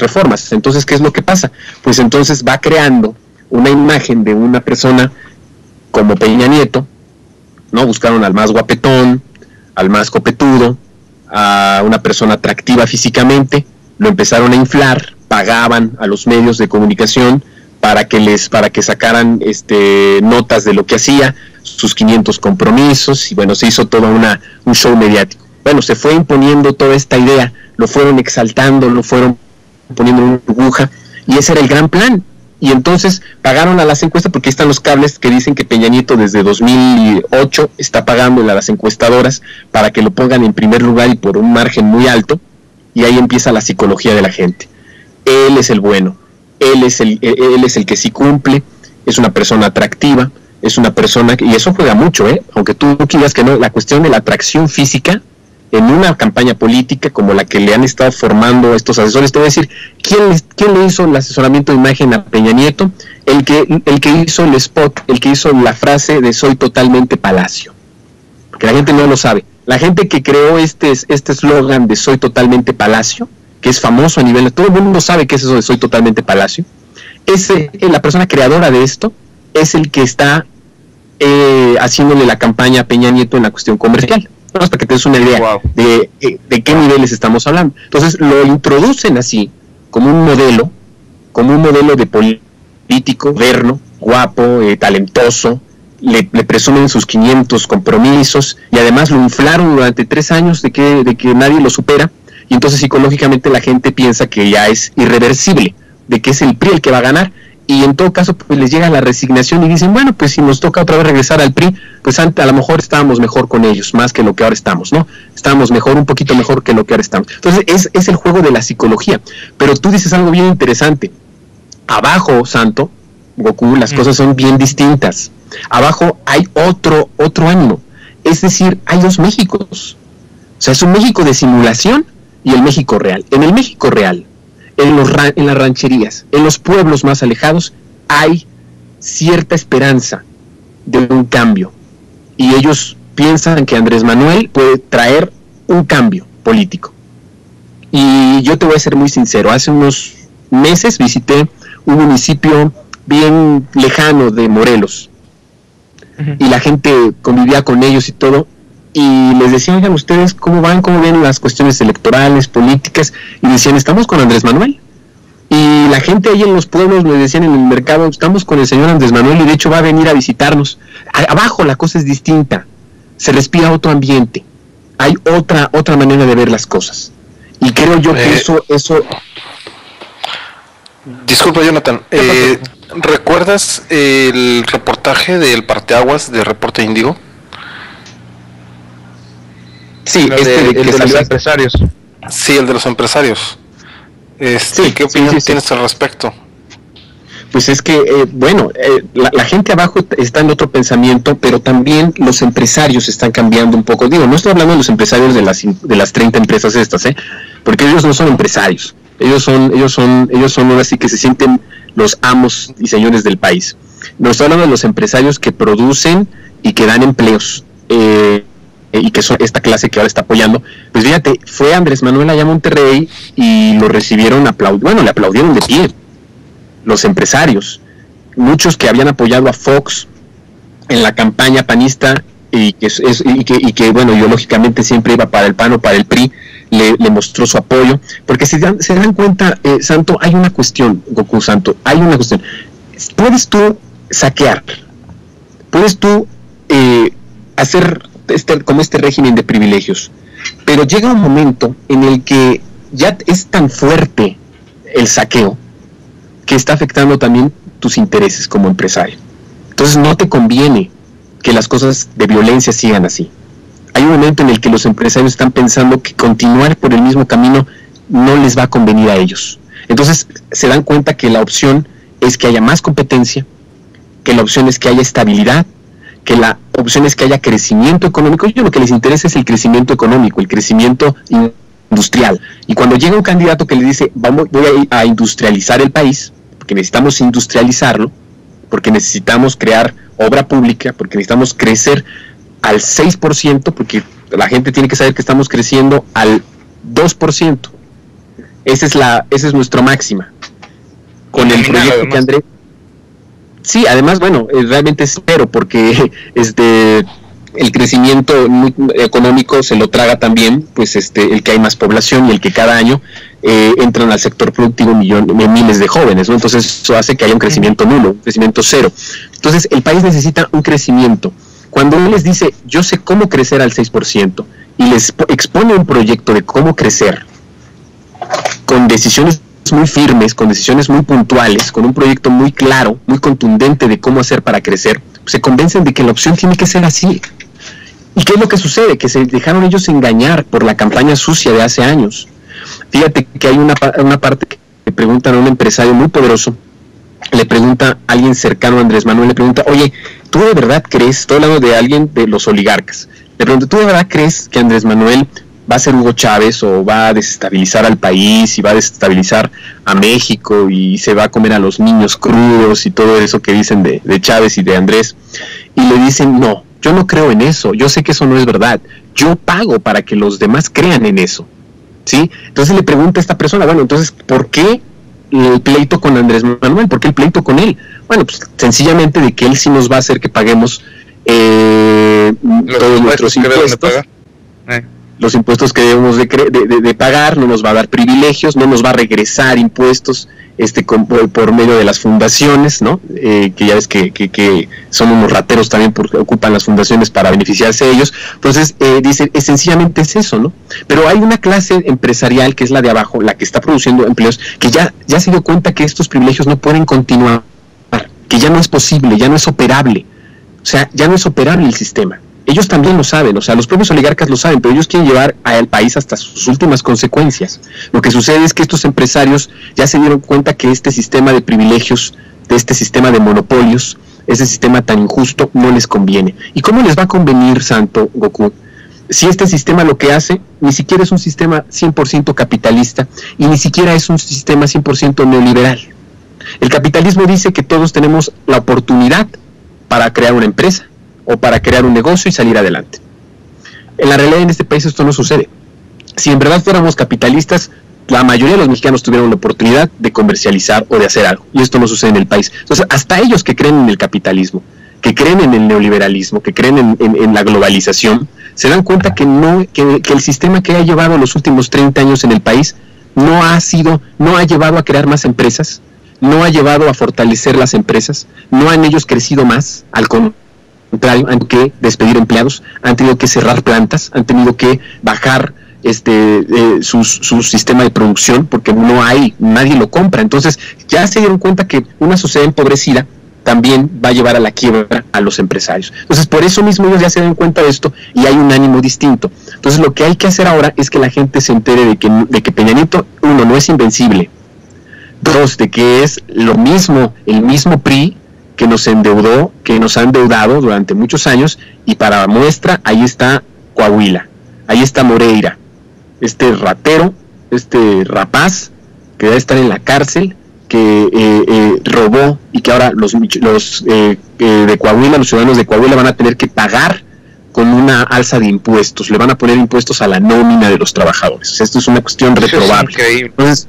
reformas. Entonces, ¿qué es lo que pasa? Pues entonces va creando una imagen de una persona como Peña Nieto, ¿no? Buscaron al más guapetón, al más copetudo, a una persona atractiva físicamente, lo empezaron a inflar, pagaban a los medios de comunicación para que sacaran notas de lo que hacía, sus 500 compromisos, y bueno, se hizo todo un show mediático. Bueno, se fue imponiendo toda esta idea, lo fueron exaltando, lo fueron poniendo en una burbuja, y ese era el gran plan. Y entonces pagaron a las encuestas, porque están los cables que dicen que Peña Nieto desde 2008 está pagando a las encuestadoras para que lo pongan en primer lugar y por un margen muy alto, y ahí empieza la psicología de la gente. Él es el bueno, él es el que sí cumple, es una persona atractiva, es una persona que, y eso juega mucho, aunque tú quieras que no, la cuestión de la atracción física en una campaña política como la que le han estado formando estos asesores. Te voy a decir, ¿quién le hizo el asesoramiento de imagen a Peña Nieto? El que hizo el spot, el que hizo la frase de "soy totalmente Palacio", porque la gente no lo sabe. La gente que creó este eslogan de "soy totalmente Palacio", que es famoso a nivel, todo el mundo sabe qué es eso de "soy totalmente Palacio", la persona creadora de esto es el que está haciéndole la campaña a Peña Nieto en la cuestión comercial. Para que te des una idea de qué niveles estamos hablando. Entonces lo introducen así, como un modelo de político moderno, guapo, talentoso, le presumen sus 500 compromisos, y además lo inflaron durante 3 años de que nadie lo supera, y entonces psicológicamente la gente piensa que ya es irreversible, de que es el PRI el que va a ganar. Y en todo caso, pues les llega la resignación y dicen, bueno, pues si nos toca otra vez regresar al PRI, pues a lo mejor estábamos mejor con ellos, más que lo que ahora estamos, ¿no? Estábamos mejor, un poquito mejor que lo que ahora estamos. Entonces, es el juego de la psicología. Pero tú dices algo bien interesante. Abajo, Santo, Goku, las cosas son bien distintas. Abajo hay otro ánimo. Es decir, hay 2 Méxicos. O sea, es un México de simulación y el México real. En el México real, en las rancherías, en los pueblos más alejados, hay cierta esperanza de un cambio, y ellos piensan que Andrés Manuel puede traer un cambio político. Y yo te voy a ser muy sincero, hace unos meses visité un municipio bien lejano de Morelos, y la gente convivía con ellos y todo, y les decían, oigan, ustedes cómo ven las cuestiones electorales, políticas, y decían, estamos con Andrés Manuel. Y la gente ahí en los pueblos le decían, en el mercado, estamos con el señor Andrés Manuel, y de hecho va a venir a visitarnos. Abajo la cosa es distinta, se respira otro ambiente, hay otra manera de ver las cosas, y creo yo que eso... Disculpa, Jonathan, ¿recuerdas el reportaje del parteaguas de Reporte Índigo? Sí, el de los empresarios. Sí, el de los empresarios. Sí, ¿qué opinión tienes al respecto? Pues es que, la gente abajo está en otro pensamiento, pero también los empresarios están cambiando un poco. Digo, no estoy hablando de los empresarios de las 30 empresas estas, porque ellos no son empresarios. Ellos son ahora sí que se sienten los amos y señores del país. No estoy hablando de los empresarios que producen y que dan empleos, y que son esta clase que ahora está apoyando, pues fíjate, fue Andrés Manuel allá a Monterrey y lo recibieron, le aplaudieron de pie los empresarios, muchos que habían apoyado a Fox en la campaña panista y que bueno, ideológicamente siempre iba para el PAN o para el PRI, le mostró su apoyo, porque se dan cuenta, Santo, hay una cuestión, Goku Santo, hay una cuestión. Puedes tú saquear, puedes tú hacer como este régimen de privilegios, pero llega un momento en el que ya es tan fuerte el saqueo que está afectando también tus intereses como empresario. Entonces no te conviene que las cosas de violencia sigan así. Hay un momento en el que los empresarios están pensando que continuar por el mismo camino no les va a convenir a ellos. Entonces se dan cuenta que la opción es que haya más competencia, que la opción es que haya estabilidad, que la opción es que haya crecimiento económico. Yo lo que les interesa es el crecimiento económico, el crecimiento industrial. Y cuando llega un candidato que le dice, voy a industrializar el país, porque necesitamos industrializarlo, porque necesitamos crear obra pública, porque necesitamos crecer al 6%, porque la gente tiene que saber que estamos creciendo al 2%. Esa es nuestra máxima. Con el proyecto que Andrés... Sí, además, bueno, realmente espero, porque el crecimiento económico se lo traga también, pues el que hay más población y el que cada año entran al sector productivo miles de jóvenes, ¿no? Entonces eso hace que haya un crecimiento nulo, un crecimiento cero. Entonces el país necesita un crecimiento. Cuando uno les dice, yo sé cómo crecer al 6%, y les expone un proyecto de cómo crecer, con decisiones muy firmes, con decisiones muy puntuales, con un proyecto muy claro, muy contundente de cómo hacer para crecer, se convencen de que la opción tiene que ser así. ¿Y qué es lo que sucede? Que se dejaron ellos engañar por la campaña sucia de hace años. Fíjate que hay una parte que le preguntan a un empresario muy poderoso, le pregunta a alguien cercano a Andrés Manuel, le pregunta, oye, ¿tú de verdad crees, estoy hablando de alguien de los oligarcas, le pregunta, ¿tú de verdad crees que Andrés Manuel va a ser Hugo Chávez o va a desestabilizar al país y va a desestabilizar a México y se va a comer a los niños crudos y todo eso que dicen de Chávez y de Andrés? Y le dicen, no, yo no creo en eso, yo sé que eso no es verdad, yo pago para que los demás crean en eso, ¿sí? Entonces le pregunta a esta persona, bueno, entonces, ¿por qué el pleito con Andrés Manuel? ¿Por qué el pleito con él? Bueno, pues sencillamente de que él sí nos va a hacer que paguemos todos nuestros impuestos. Los impuestos que debemos de pagar, no nos va a dar privilegios, no nos va a regresar impuestos por medio de las fundaciones, ¿no? Que ya ves que son unos rateros también porque ocupan las fundaciones para beneficiarse de ellos. Entonces, dicen, sencillamente es eso, ¿no? Pero hay una clase empresarial que es la de abajo, la que está produciendo empleos, que ya se dio cuenta que estos privilegios no pueden continuar, que ya no es posible, ya no es operable. O sea, ya no es operable el sistema. Ellos también lo saben, o sea, los propios oligarcas lo saben, pero ellos quieren llevar al país hasta sus últimas consecuencias. Lo que sucede es que estos empresarios ya se dieron cuenta que este sistema de privilegios, de este sistema de monopolios, ese sistema tan injusto, no les conviene. ¿Y cómo les va a convenir, Santo Goku? Si este sistema lo que hace, ni siquiera es un sistema 100% capitalista y ni siquiera es un sistema 100% neoliberal. El capitalismo dice que todos tenemos la oportunidad para crear una empresa o para crear un negocio y salir adelante. En la realidad, en este país esto no sucede. Si en verdad fuéramos capitalistas, la mayoría de los mexicanos tuvieron la oportunidad de comercializar o de hacer algo, y esto no sucede en el país. Entonces, hasta ellos que creen en el capitalismo, que creen en el neoliberalismo, que creen en la globalización, se dan cuenta que el sistema que ha llevado los últimos 30 años en el país no ha llevado a crear más empresas, no ha llevado a fortalecer las empresas, no han ellos crecido más, al contrario, han tenido que despedir empleados, han tenido que cerrar plantas, han tenido que bajar su sistema de producción porque nadie lo compra. Entonces ya se dieron cuenta que una sociedad empobrecida también va a llevar a la quiebra a los empresarios. Entonces por eso mismo ellos ya se dan cuenta de esto y hay un ánimo distinto. Entonces lo que hay que hacer ahora es que la gente se entere de que Peña Nieto, uno, no es invencible, dos, de que es el mismo PRI que nos endeudó, que nos ha endeudado durante muchos años, y para muestra, ahí está Coahuila, ahí está Moreira, este rapaz, que debe estar en la cárcel, que robó, y que ahora los de Coahuila, los ciudadanos de Coahuila van a tener que pagar con una alza de impuestos, le van a poner impuestos a la nómina de los trabajadores. Esto es una cuestión reprobable. Entonces,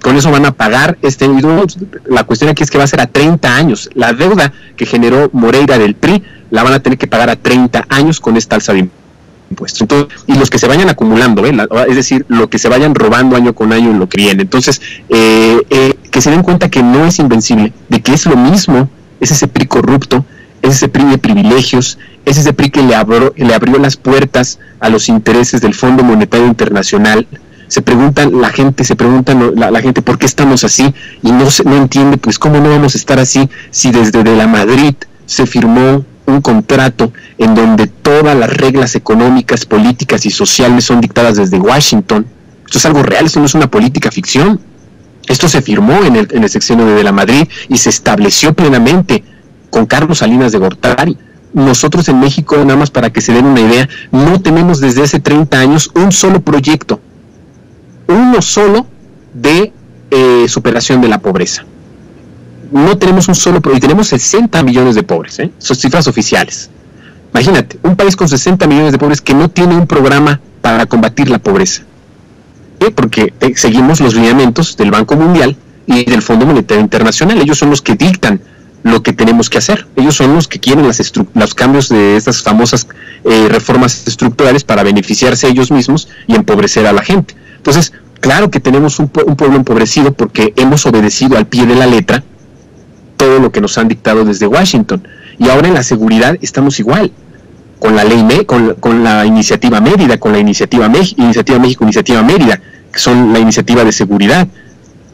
con eso van a pagar este individuo. La cuestión aquí es que va a ser a 30 años. La deuda que generó Moreira del PRI la van a tener que pagar a 30 años con esta alza de impuestos. Entonces, y los que se vayan acumulando, es decir, lo que se vayan robando año con año en lo que viene. Entonces, que se den cuenta que no es invencible, de que es lo mismo, es ese PRI corrupto, es ese PRI de privilegios, es ese PRI que le abrió las puertas a los intereses del Fondo Monetario Internacional. Se pregunta la gente por qué estamos así, y no entiende, pues, cómo no vamos a estar así si desde de la Madrid se firmó un contrato en donde todas las reglas económicas, políticas y sociales son dictadas desde Washington. Esto es algo real, esto no es una política ficción. Esto se firmó en el sexenio de la Madrid y se estableció plenamente con Carlos Salinas de Gortari. Nosotros en México, nada más para que se den una idea, no tenemos desde hace 30 años un solo proyecto, uno solo de superación de la pobreza. No tenemos un solo proyecto, y tenemos 60 millones de pobres, son cifras oficiales. Imagínate, un país con 60 millones de pobres que no tiene un programa para combatir la pobreza. Porque seguimos los lineamientos del Banco Mundial y del Fondo Monetario Internacional. Ellos son los que dictan lo que tenemos que hacer. Ellos son los que quieren los cambios de estas famosas reformas estructurales para beneficiarse ellos mismos y empobrecer a la gente. Entonces, claro que tenemos un pueblo empobrecido porque hemos obedecido al pie de la letra todo lo que nos han dictado desde Washington. Y ahora en la seguridad estamos igual. Con la ley, con la iniciativa Mérida, con la iniciativa México, iniciativa Mérida, que son la iniciativa de seguridad.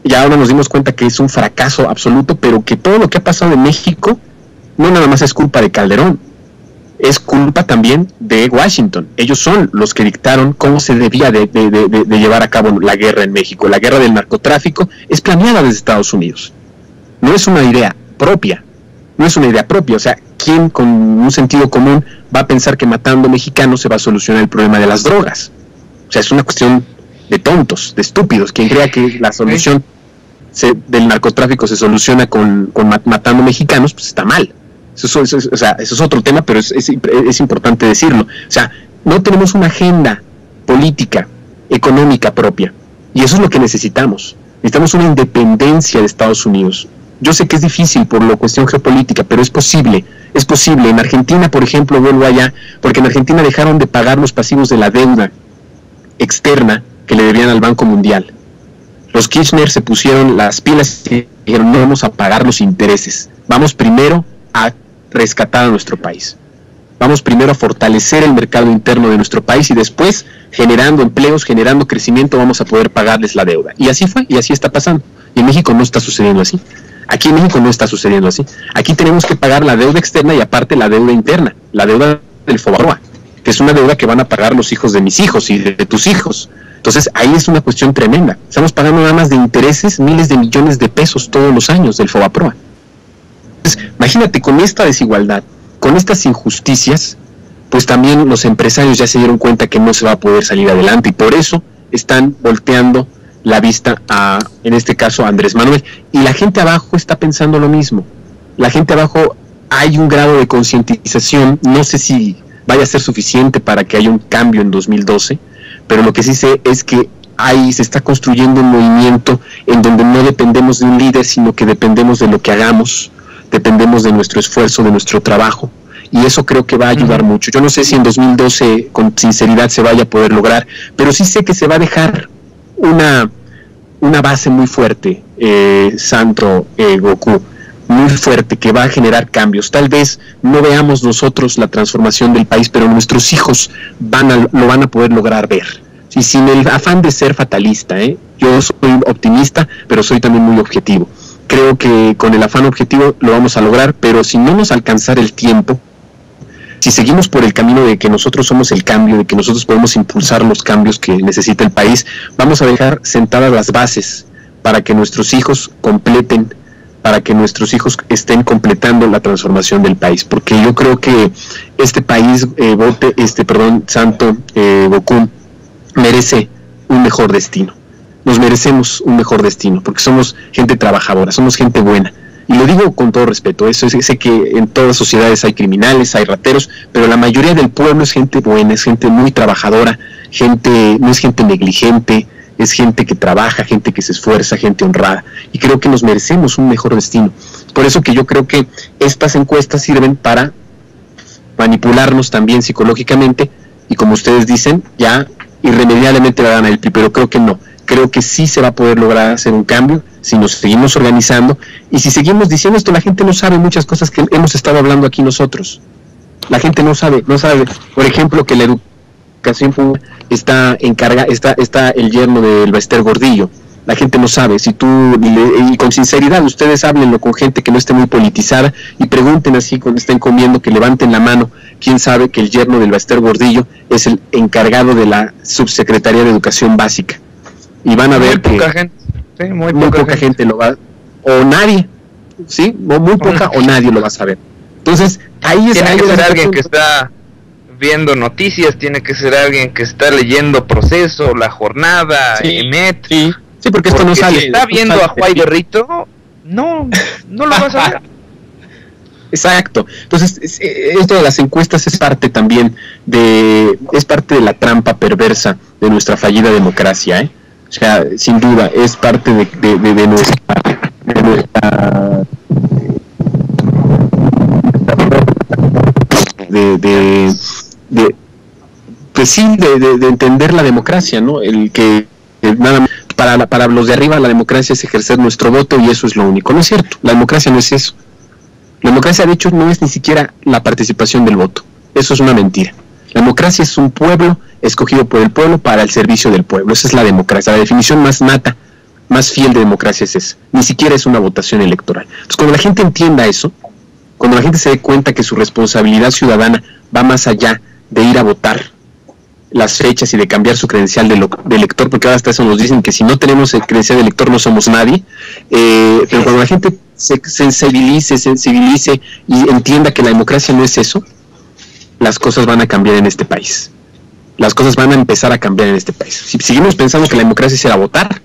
Y ahora nos dimos cuenta que es un fracaso absoluto, pero que todo lo que ha pasado en México no nada más es culpa de Calderón, es culpa también de Washington. Ellos son los que dictaron cómo se debía de llevar a cabo la guerra en México. La guerra del narcotráfico es planeada desde Estados Unidos. No es una idea propia. O sea, ¿quién con un sentido común va a pensar que matando mexicanos se va a solucionar el problema de las drogas? O sea, es una cuestión de tontos, de estúpidos. Quien crea que la solución del narcotráfico se soluciona con matando mexicanos, pues está mal. Eso es otro tema, pero es importante decirlo. O sea, no tenemos una agenda política, económica propia, y eso es lo que necesitamos. Necesitamos una independencia de Estados Unidos. Yo sé que es difícil por la cuestión geopolítica, pero es posible, es posible. En Argentina, por ejemplo, vuelvo allá, porque en Argentina dejaron de pagar los pasivos de la deuda externa que le debían al Banco Mundial. Los Kirchner se pusieron las pilas y dijeron, no vamos a pagar los intereses, vamos primero a rescatar a nuestro país, vamos primero a fortalecer el mercado interno de nuestro país y después, generando empleos, generando crecimiento, vamos a poder pagarles la deuda. Y así fue, y así está pasando. Y en México no está sucediendo así. Aquí en México no está sucediendo así. Aquí tenemos que pagar la deuda externa y aparte la deuda interna, la deuda del Fobaproa, que es una deuda que van a pagar los hijos de mis hijos y de tus hijos. Entonces ahí es una cuestión tremenda. Estamos pagando nada más de intereses miles de millones de pesos todos los años del Fobaproa. Entonces, imagínate, con esta desigualdad, con estas injusticias, pues también los empresarios ya se dieron cuenta que no se va a poder salir adelante, y por eso están volteando la vista a, en este caso, a Andrés Manuel. Y la gente abajo está pensando lo mismo. La gente abajo, hay un grado de concientización, no sé si vaya a ser suficiente para que haya un cambio en 2012, pero lo que sí sé es que ahí se está construyendo un movimiento en donde no dependemos de un líder, sino que dependemos de lo que hagamos, dependemos de nuestro esfuerzo, de nuestro trabajo. Y eso creo que va a ayudar mucho. Yo no sé si en 2012 con sinceridad se vaya a poder lograr, pero sí sé que se va a dejar una base muy fuerte, Sandro, Goku, muy fuerte, que va a generar cambios. Tal vez no veamos nosotros la transformación del país, pero nuestros hijos lo van a poder lograr ver. Y sin el afán de ser fatalista, yo soy optimista, pero soy también muy objetivo. Creo que con el afán objetivo lo vamos a lograr, pero si no nos alcanzar el tiempo, si seguimos por el camino de que nosotros somos el cambio, de que nosotros podemos impulsar los cambios que necesita el país, vamos a dejar sentadas las bases para que nuestros hijos completen, para que nuestros hijos estén completando la transformación del país. Porque yo creo que este país, Santo, Goku, merece un mejor destino. Nos merecemos un mejor destino, porque somos gente trabajadora, somos gente buena. Y lo digo con todo respeto, eso es, sé que en todas sociedades hay criminales, hay rateros, pero la mayoría del pueblo es gente buena, es gente muy trabajadora, gente, no es gente negligente, es gente que trabaja, gente que se esfuerza, gente honrada, y creo que nos merecemos un mejor destino. Por eso que yo creo que estas encuestas sirven para manipularnos también psicológicamente, y como ustedes dicen, ya irremediablemente la gana el PRI, pero creo que no. Creo que sí se va a poder lograr hacer un cambio si nos seguimos organizando y si seguimos diciendo esto. La gente no sabe muchas cosas que hemos estado hablando aquí nosotros. La gente no sabe, por ejemplo, que la educación pública está encargada, está el yerno de Elba Esther Gordillo. La gente no sabe. Si tú, y con sinceridad, ustedes háblenlo con gente que no esté muy politizada y pregunten así cuando estén comiendo, que levanten la mano. ¿Quién sabe que el yerno de Elba Esther Gordillo es el encargado de la Subsecretaría de Educación Básica? Y van a ver que muy poca gente lo va, o nadie, ¿sí? Muy poca o nadie lo va a saber. Entonces, ahí es... Tiene que ser alguien que está viendo noticias, tiene que ser alguien que está leyendo Proceso, La Jornada, EMET. Sí, sí, porque esto no sale. Si está viendo a Juay Berrito, no lo vas a ver. Exacto. Entonces, esto de las encuestas es parte también de... es parte de la trampa perversa de nuestra fallida democracia, ¿eh? O sea, sin duda, es parte de nuestra entender la democracia, ¿no? El que nada más, para los de arriba, la democracia es ejercer nuestro voto y eso es lo único. No es cierto, la democracia no es eso. La democracia, de hecho, no es ni siquiera la participación del voto. Eso es una mentira. La democracia es un pueblo escogido por el pueblo para el servicio del pueblo. Esa es la democracia. La definición más nata, más fiel de democracia es esa. Ni siquiera es una votación electoral. Entonces, cuando la gente entienda eso, cuando la gente se dé cuenta que su responsabilidad ciudadana va más allá de ir a votar las fechas y de cambiar su credencial de elector, porque ahora hasta eso nos dicen que si no tenemos credencial de elector no somos nadie, pero cuando la gente se sensibilice y entienda que la democracia no es eso, las cosas van a cambiar en este país. Las cosas van a empezar a cambiar en este país. Si seguimos pensando que la democracia será votar,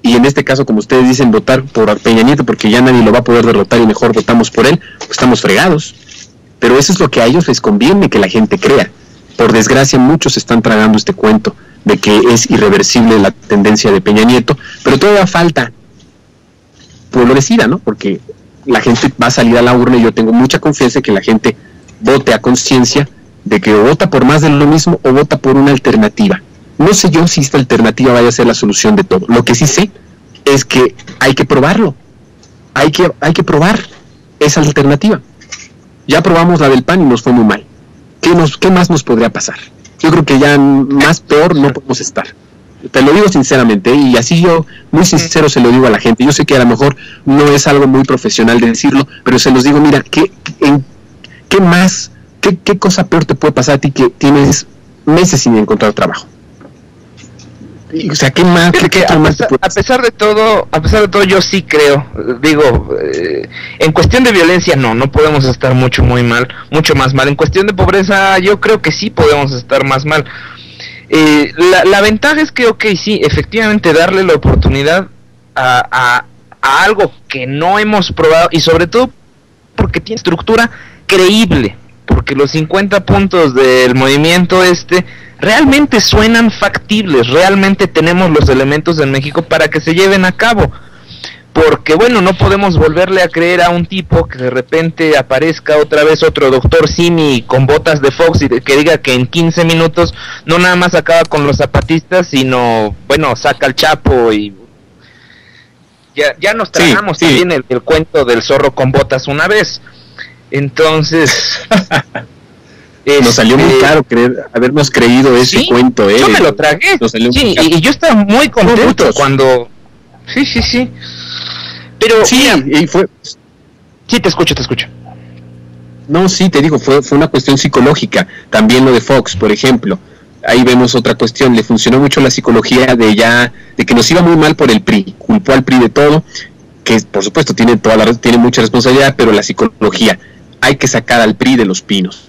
y en este caso, como ustedes dicen, votar por Peña Nieto, porque ya nadie lo va a poder derrotar y mejor votamos por él, pues estamos fregados. Pero eso es lo que a ellos les conviene que la gente crea. Por desgracia, muchos están tragando este cuento de que es irreversible la tendencia de Peña Nieto, pero todavía falta progresida, ¿no? Porque la gente va a salir a la urna y yo tengo mucha confianza en que la gente vote a conciencia de que o vota por más de lo mismo o vota por una alternativa. No sé yo si esta alternativa vaya a ser la solución de todo. Lo que sí sé es que hay que probarlo. Hay que probar esa alternativa. Ya probamos la del PAN y nos fue muy mal. ¿Qué más nos podría pasar? Yo creo que ya más peor no podemos estar. Te lo digo sinceramente, y así yo, muy sincero, se lo digo a la gente. Yo sé que a lo mejor no es algo muy profesional de decirlo, pero se los digo, mira, ¿qué más... ¿Qué cosa peor te puede pasar a ti que tienes meses sin encontrar trabajo? O sea, ¿qué más? A pesar de todo, yo sí creo. Digo, en cuestión de violencia, no podemos estar mucho más mal. En cuestión de pobreza, yo creo que sí podemos estar más mal. La ventaja es que, ok, sí, efectivamente darle la oportunidad a algo que no hemos probado, y sobre todo porque tiene estructura creíble. Porque los 50 puntos del movimiento realmente suenan factibles, realmente tenemos los elementos en México para que se lleven a cabo. Porque bueno, no podemos volverle a creer a un tipo que de repente aparezca otra vez otro doctor Simi con botas de Fox y que diga que en 15 minutos no nada más acaba con los zapatistas, sino bueno, saca al Chapo y... Ya nos trajamos también el cuento del zorro con botas una vez. Entonces nos salió muy caro habernos creído ese cuento. Yo me lo tragué, y yo estaba muy contento cuando... Sí. Pero sí, mira, y fue... Sí, te escucho. No, sí, te digo, fue una cuestión psicológica. También lo de Fox, por ejemplo. Ahí vemos otra cuestión, le funcionó mucho la psicología de que nos iba muy mal por el PRI. Culpó al PRI de todo, que por supuesto tiene mucha responsabilidad, pero la psicología... hay que sacar al PRI de los pinos.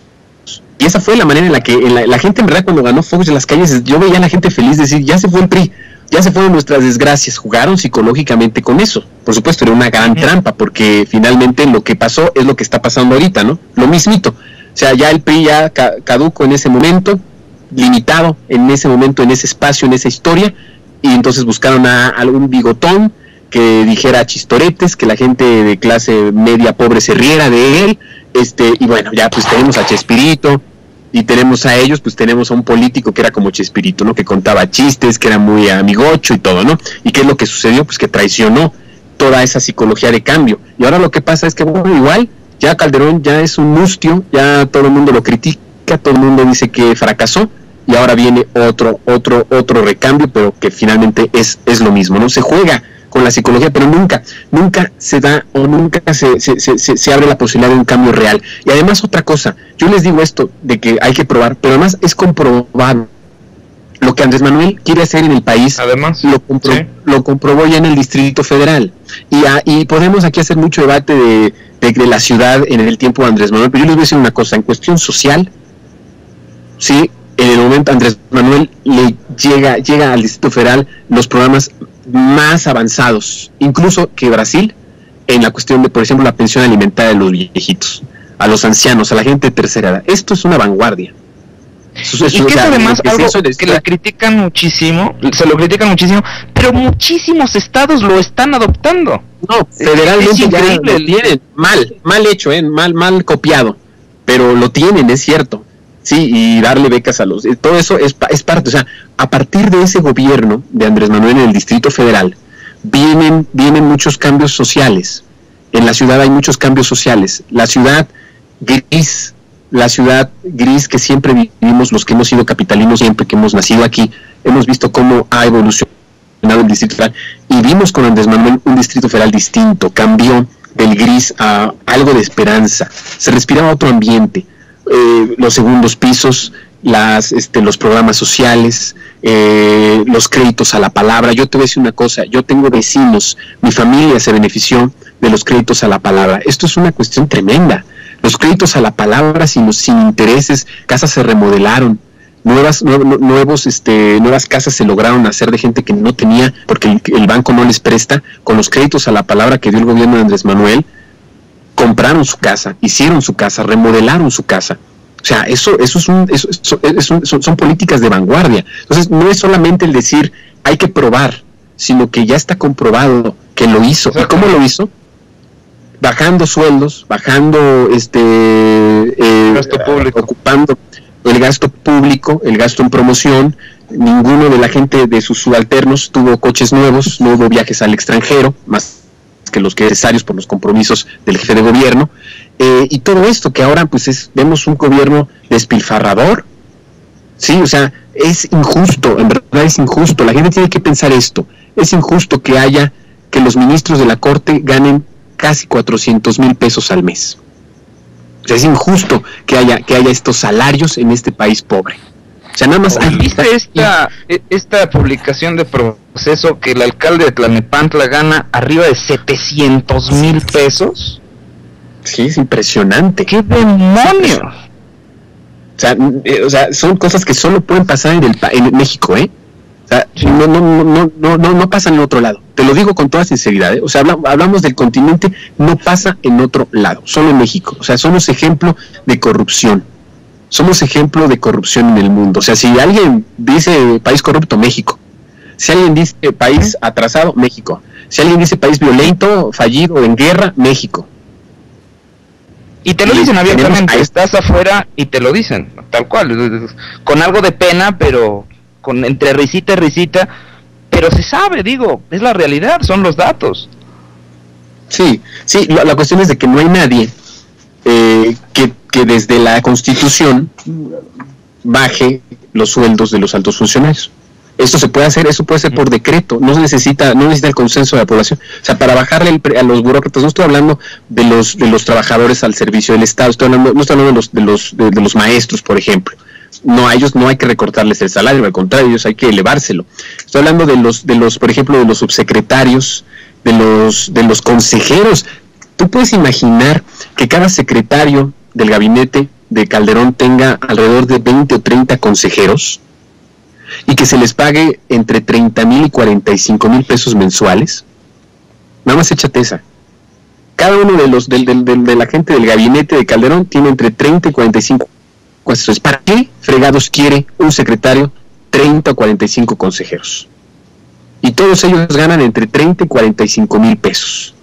Y esa fue la manera en la que la gente, en verdad, cuando ganó Fox en las calles, yo veía a la gente feliz decir, ya se fue el PRI. ya se fueron nuestras desgracias, jugaron psicológicamente con eso. Por supuesto, era una gran trampa, porque finalmente lo que pasó es lo que está pasando ahorita, ¿no? Lo mismito. O sea, ya el PRI ya caduco en ese momento, limitado en ese momento, en ese espacio, en esa historia, y entonces buscaron a algún bigotón que dijera chistoretes, que la gente de clase media pobre se riera de él, y bueno, ya pues tenemos a Chespirito, y tenemos a ellos, pues tenemos a un político que era como Chespirito, ¿no? Que contaba chistes, que era muy amigocho y todo, ¿no? ¿Y qué es lo que sucedió? Pues que traicionó toda esa psicología de cambio. Y ahora lo que pasa es que, bueno, igual, ya Calderón ya es un mustio, ya todo el mundo lo critica, todo el mundo dice que fracasó, y ahora viene otro recambio, pero que finalmente es lo mismo, ¿no? Se juega con la psicología, pero nunca se da o nunca se abre la posibilidad de un cambio real. Y además otra cosa, yo les digo esto de que hay que probar, pero además es comprobado. Lo que Andrés Manuel quiere hacer en el país, además, lo comprobó ya en el Distrito Federal. Y podemos aquí hacer mucho debate de la ciudad en el tiempo de Andrés Manuel, pero yo les voy a decir una cosa, en cuestión social, sí, en el momento Andrés Manuel le llega al Distrito Federal los programas más avanzados, incluso que Brasil, en la cuestión de, por ejemplo, la pensión alimentaria de los viejitos, a los ancianos, a la gente de tercera edad. Esto es una vanguardia. Y que es además algo que le critican muchísimo, se lo critican muchísimo, pero muchísimos estados lo están adoptando. No, federalmente ya lo tienen, mal hecho, mal copiado, pero lo tienen, es cierto. Sí, y darle becas a los... Todo eso es parte, o sea, a partir de ese gobierno de Andrés Manuel en el Distrito Federal, vienen muchos cambios sociales. En la ciudad hay muchos cambios sociales. La ciudad gris que siempre vivimos, los que hemos sido capitalinos siempre, que hemos nacido aquí, hemos visto cómo ha evolucionado el Distrito Federal. Y vimos con Andrés Manuel un Distrito Federal distinto, cambió del gris a algo de esperanza. Se respiraba otro ambiente. Los segundos pisos, los programas sociales, los créditos a la palabra. Yo te voy a decir una cosa, yo tengo vecinos, mi familia se benefició de los créditos a la palabra. Esto es una cuestión tremenda. Los créditos a la palabra sin intereses, casas se remodelaron, nuevas casas se lograron hacer de gente que no tenía, porque el banco no les presta. Con los créditos a la palabra que dio el gobierno de Andrés Manuel, compraron su casa, hicieron su casa, remodelaron su casa. O sea, son políticas de vanguardia. Entonces, no es solamente el decir, hay que probar, sino que ya está comprobado que lo hizo. ¿Y cómo lo hizo? Bajando sueldos, bajando gasto público, ocupando el gasto público, el gasto en promoción. Ninguno de la gente de sus subalternos tuvo coches nuevos, no hubo viajes al extranjero, más que los que necesarios por los compromisos del jefe de gobierno, y todo esto que ahora pues vemos un gobierno despilfarrador, sí, o sea, es injusto, en verdad es injusto. La gente tiene que pensar esto, es injusto que haya, que los ministros de la corte ganen casi 400,000 pesos al mes. O sea, es injusto que haya estos salarios en este país pobre. O sea, nada más... ¿Viste esta publicación de Proceso que el alcalde de Tlalnepantla gana arriba de 700,000 pesos? Sí, es impresionante. ¡Qué demonio! O sea, son cosas que solo pueden pasar en México, ¿eh? O sea, no pasa en otro lado. Te lo digo con toda sinceridad, ¿eh? O sea, hablamos del continente, no pasa en otro lado, solo en México. O sea, somos ejemplo de corrupción. Somos ejemplo de corrupción en el mundo. O sea, si alguien dice país corrupto, México. Si alguien dice país atrasado, México. Si alguien dice país violento, fallido, en guerra, México. Y te lo dicen abiertamente. Estás afuera y te lo dicen, tal cual. Con algo de pena, pero con entre risita y risita. Pero se sabe, digo, es la realidad, son los datos. Sí, la cuestión es de que no hay nadie que desde la Constitución baje los sueldos de los altos funcionarios. Esto se puede hacer, eso puede ser por decreto, no necesita el consenso de la población. O sea, para bajarle a los burócratas, no estoy hablando de los trabajadores al servicio del Estado, no estoy hablando de los maestros, por ejemplo. No, a ellos no hay que recortarles el salario, al contrario, ellos hay que elevárselo. Estoy hablando de los, por ejemplo, de los subsecretarios, de los consejeros. ¿Tú puedes imaginar que cada secretario del gabinete de Calderón tenga alrededor de 20 o 30 consejeros? y que se les pague entre 30.000 y 45.000 pesos mensuales? Nada más échate esa. Cada uno de los de la gente del gabinete de Calderón tiene entre 30 y 45 consejeros. ¿Para qué fregados quiere un secretario 30 o 45 consejeros? Y todos ellos ganan entre 30 y 45 mil pesos.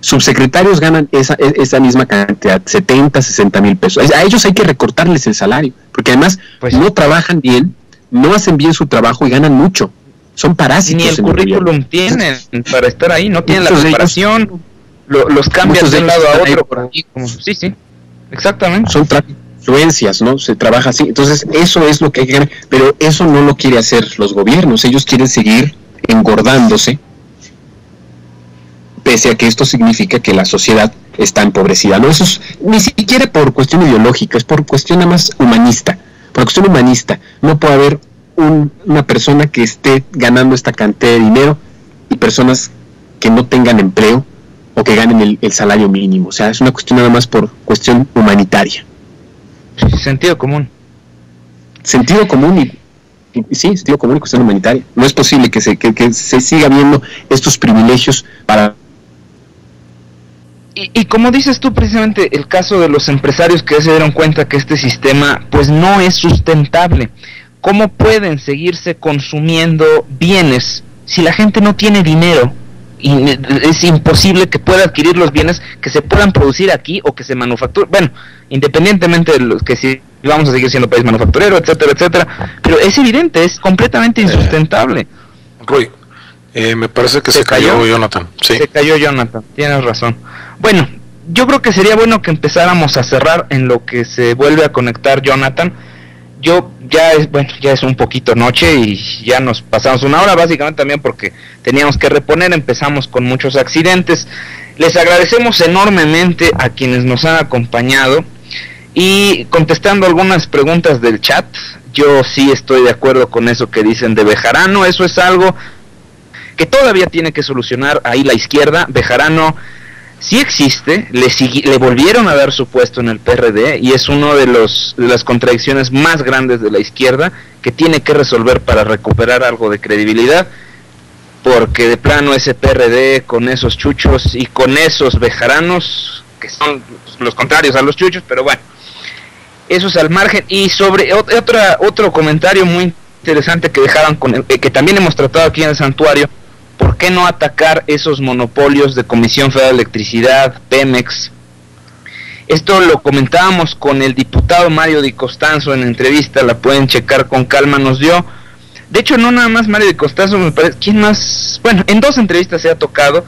Subsecretarios ganan esa misma cantidad, 70, 60 mil pesos. A ellos hay que recortarles el salario, porque además pues, no trabajan bien, no hacen bien su trabajo y ganan mucho. Son parásitos. Ni el currículum tienen para estar ahí, no tienen la preparación, ellos, los cambian de un lado a otro. Por ahí, como, sí, sí, exactamente. Son influencias, ¿no? Se trabaja así. Entonces, eso es lo que hay que ganar, pero eso no lo quiere hacer los gobiernos. Ellos quieren seguir engordándose, pese a que esto significa que la sociedad está empobrecida. No, eso es ni siquiera por cuestión ideológica, es por cuestión nada más humanista. Por cuestión humanista, no puede haber una persona que esté ganando esta cantidad de dinero y personas que no tengan empleo o que ganen el salario mínimo. O sea, es una cuestión nada más por cuestión humanitaria. Sentido común. Sentido común y sí, sentido común y cuestión humanitaria. No es posible que se siga viendo estos privilegios para... Y como dices tú precisamente, el caso de los empresarios que se dieron cuenta que este sistema pues no es sustentable. ¿Cómo pueden seguirse consumiendo bienes si la gente no tiene dinero? Y es imposible que pueda adquirir los bienes que se puedan producir aquí o que se manufacturen, bueno, independientemente de los que si vamos a seguir siendo país manufacturero, etcétera, etcétera, pero es evidente, es completamente insustentable. Roy, me parece que se cayó Jonathan. Sí. Se cayó Jonathan, tienes razón. Bueno, yo creo que sería bueno que empezáramos a cerrar en lo que se vuelve a conectar Jonathan. Ya es un poquito noche y ya nos pasamos una hora, básicamente también porque teníamos que reponer, empezamos con muchos accidentes. Les agradecemos enormemente a quienes nos han acompañado y contestando algunas preguntas del chat, yo sí estoy de acuerdo con eso que dicen de Bejarano, eso es algo que todavía tiene que solucionar ahí la izquierda. Bejarano sí existe, le volvieron a dar su puesto en el PRD y es uno de las contradicciones más grandes de la izquierda que tiene que resolver para recuperar algo de credibilidad, porque de plano ese PRD con esos chuchos y con esos bejaranos, que son los contrarios a los chuchos, pero bueno, eso es al margen. Y sobre otro comentario muy interesante que dejaron, que también hemos tratado aquí en el santuario, ¿por qué no atacar esos monopolios de Comisión Federal de Electricidad, Pemex? Esto lo comentábamos con el diputado Mario Di Costanzo en entrevista, la pueden checar con calma, nos dio. De hecho, no nada más Mario Di Costanzo, me parece, ¿quién más? Bueno, en dos entrevistas se ha tocado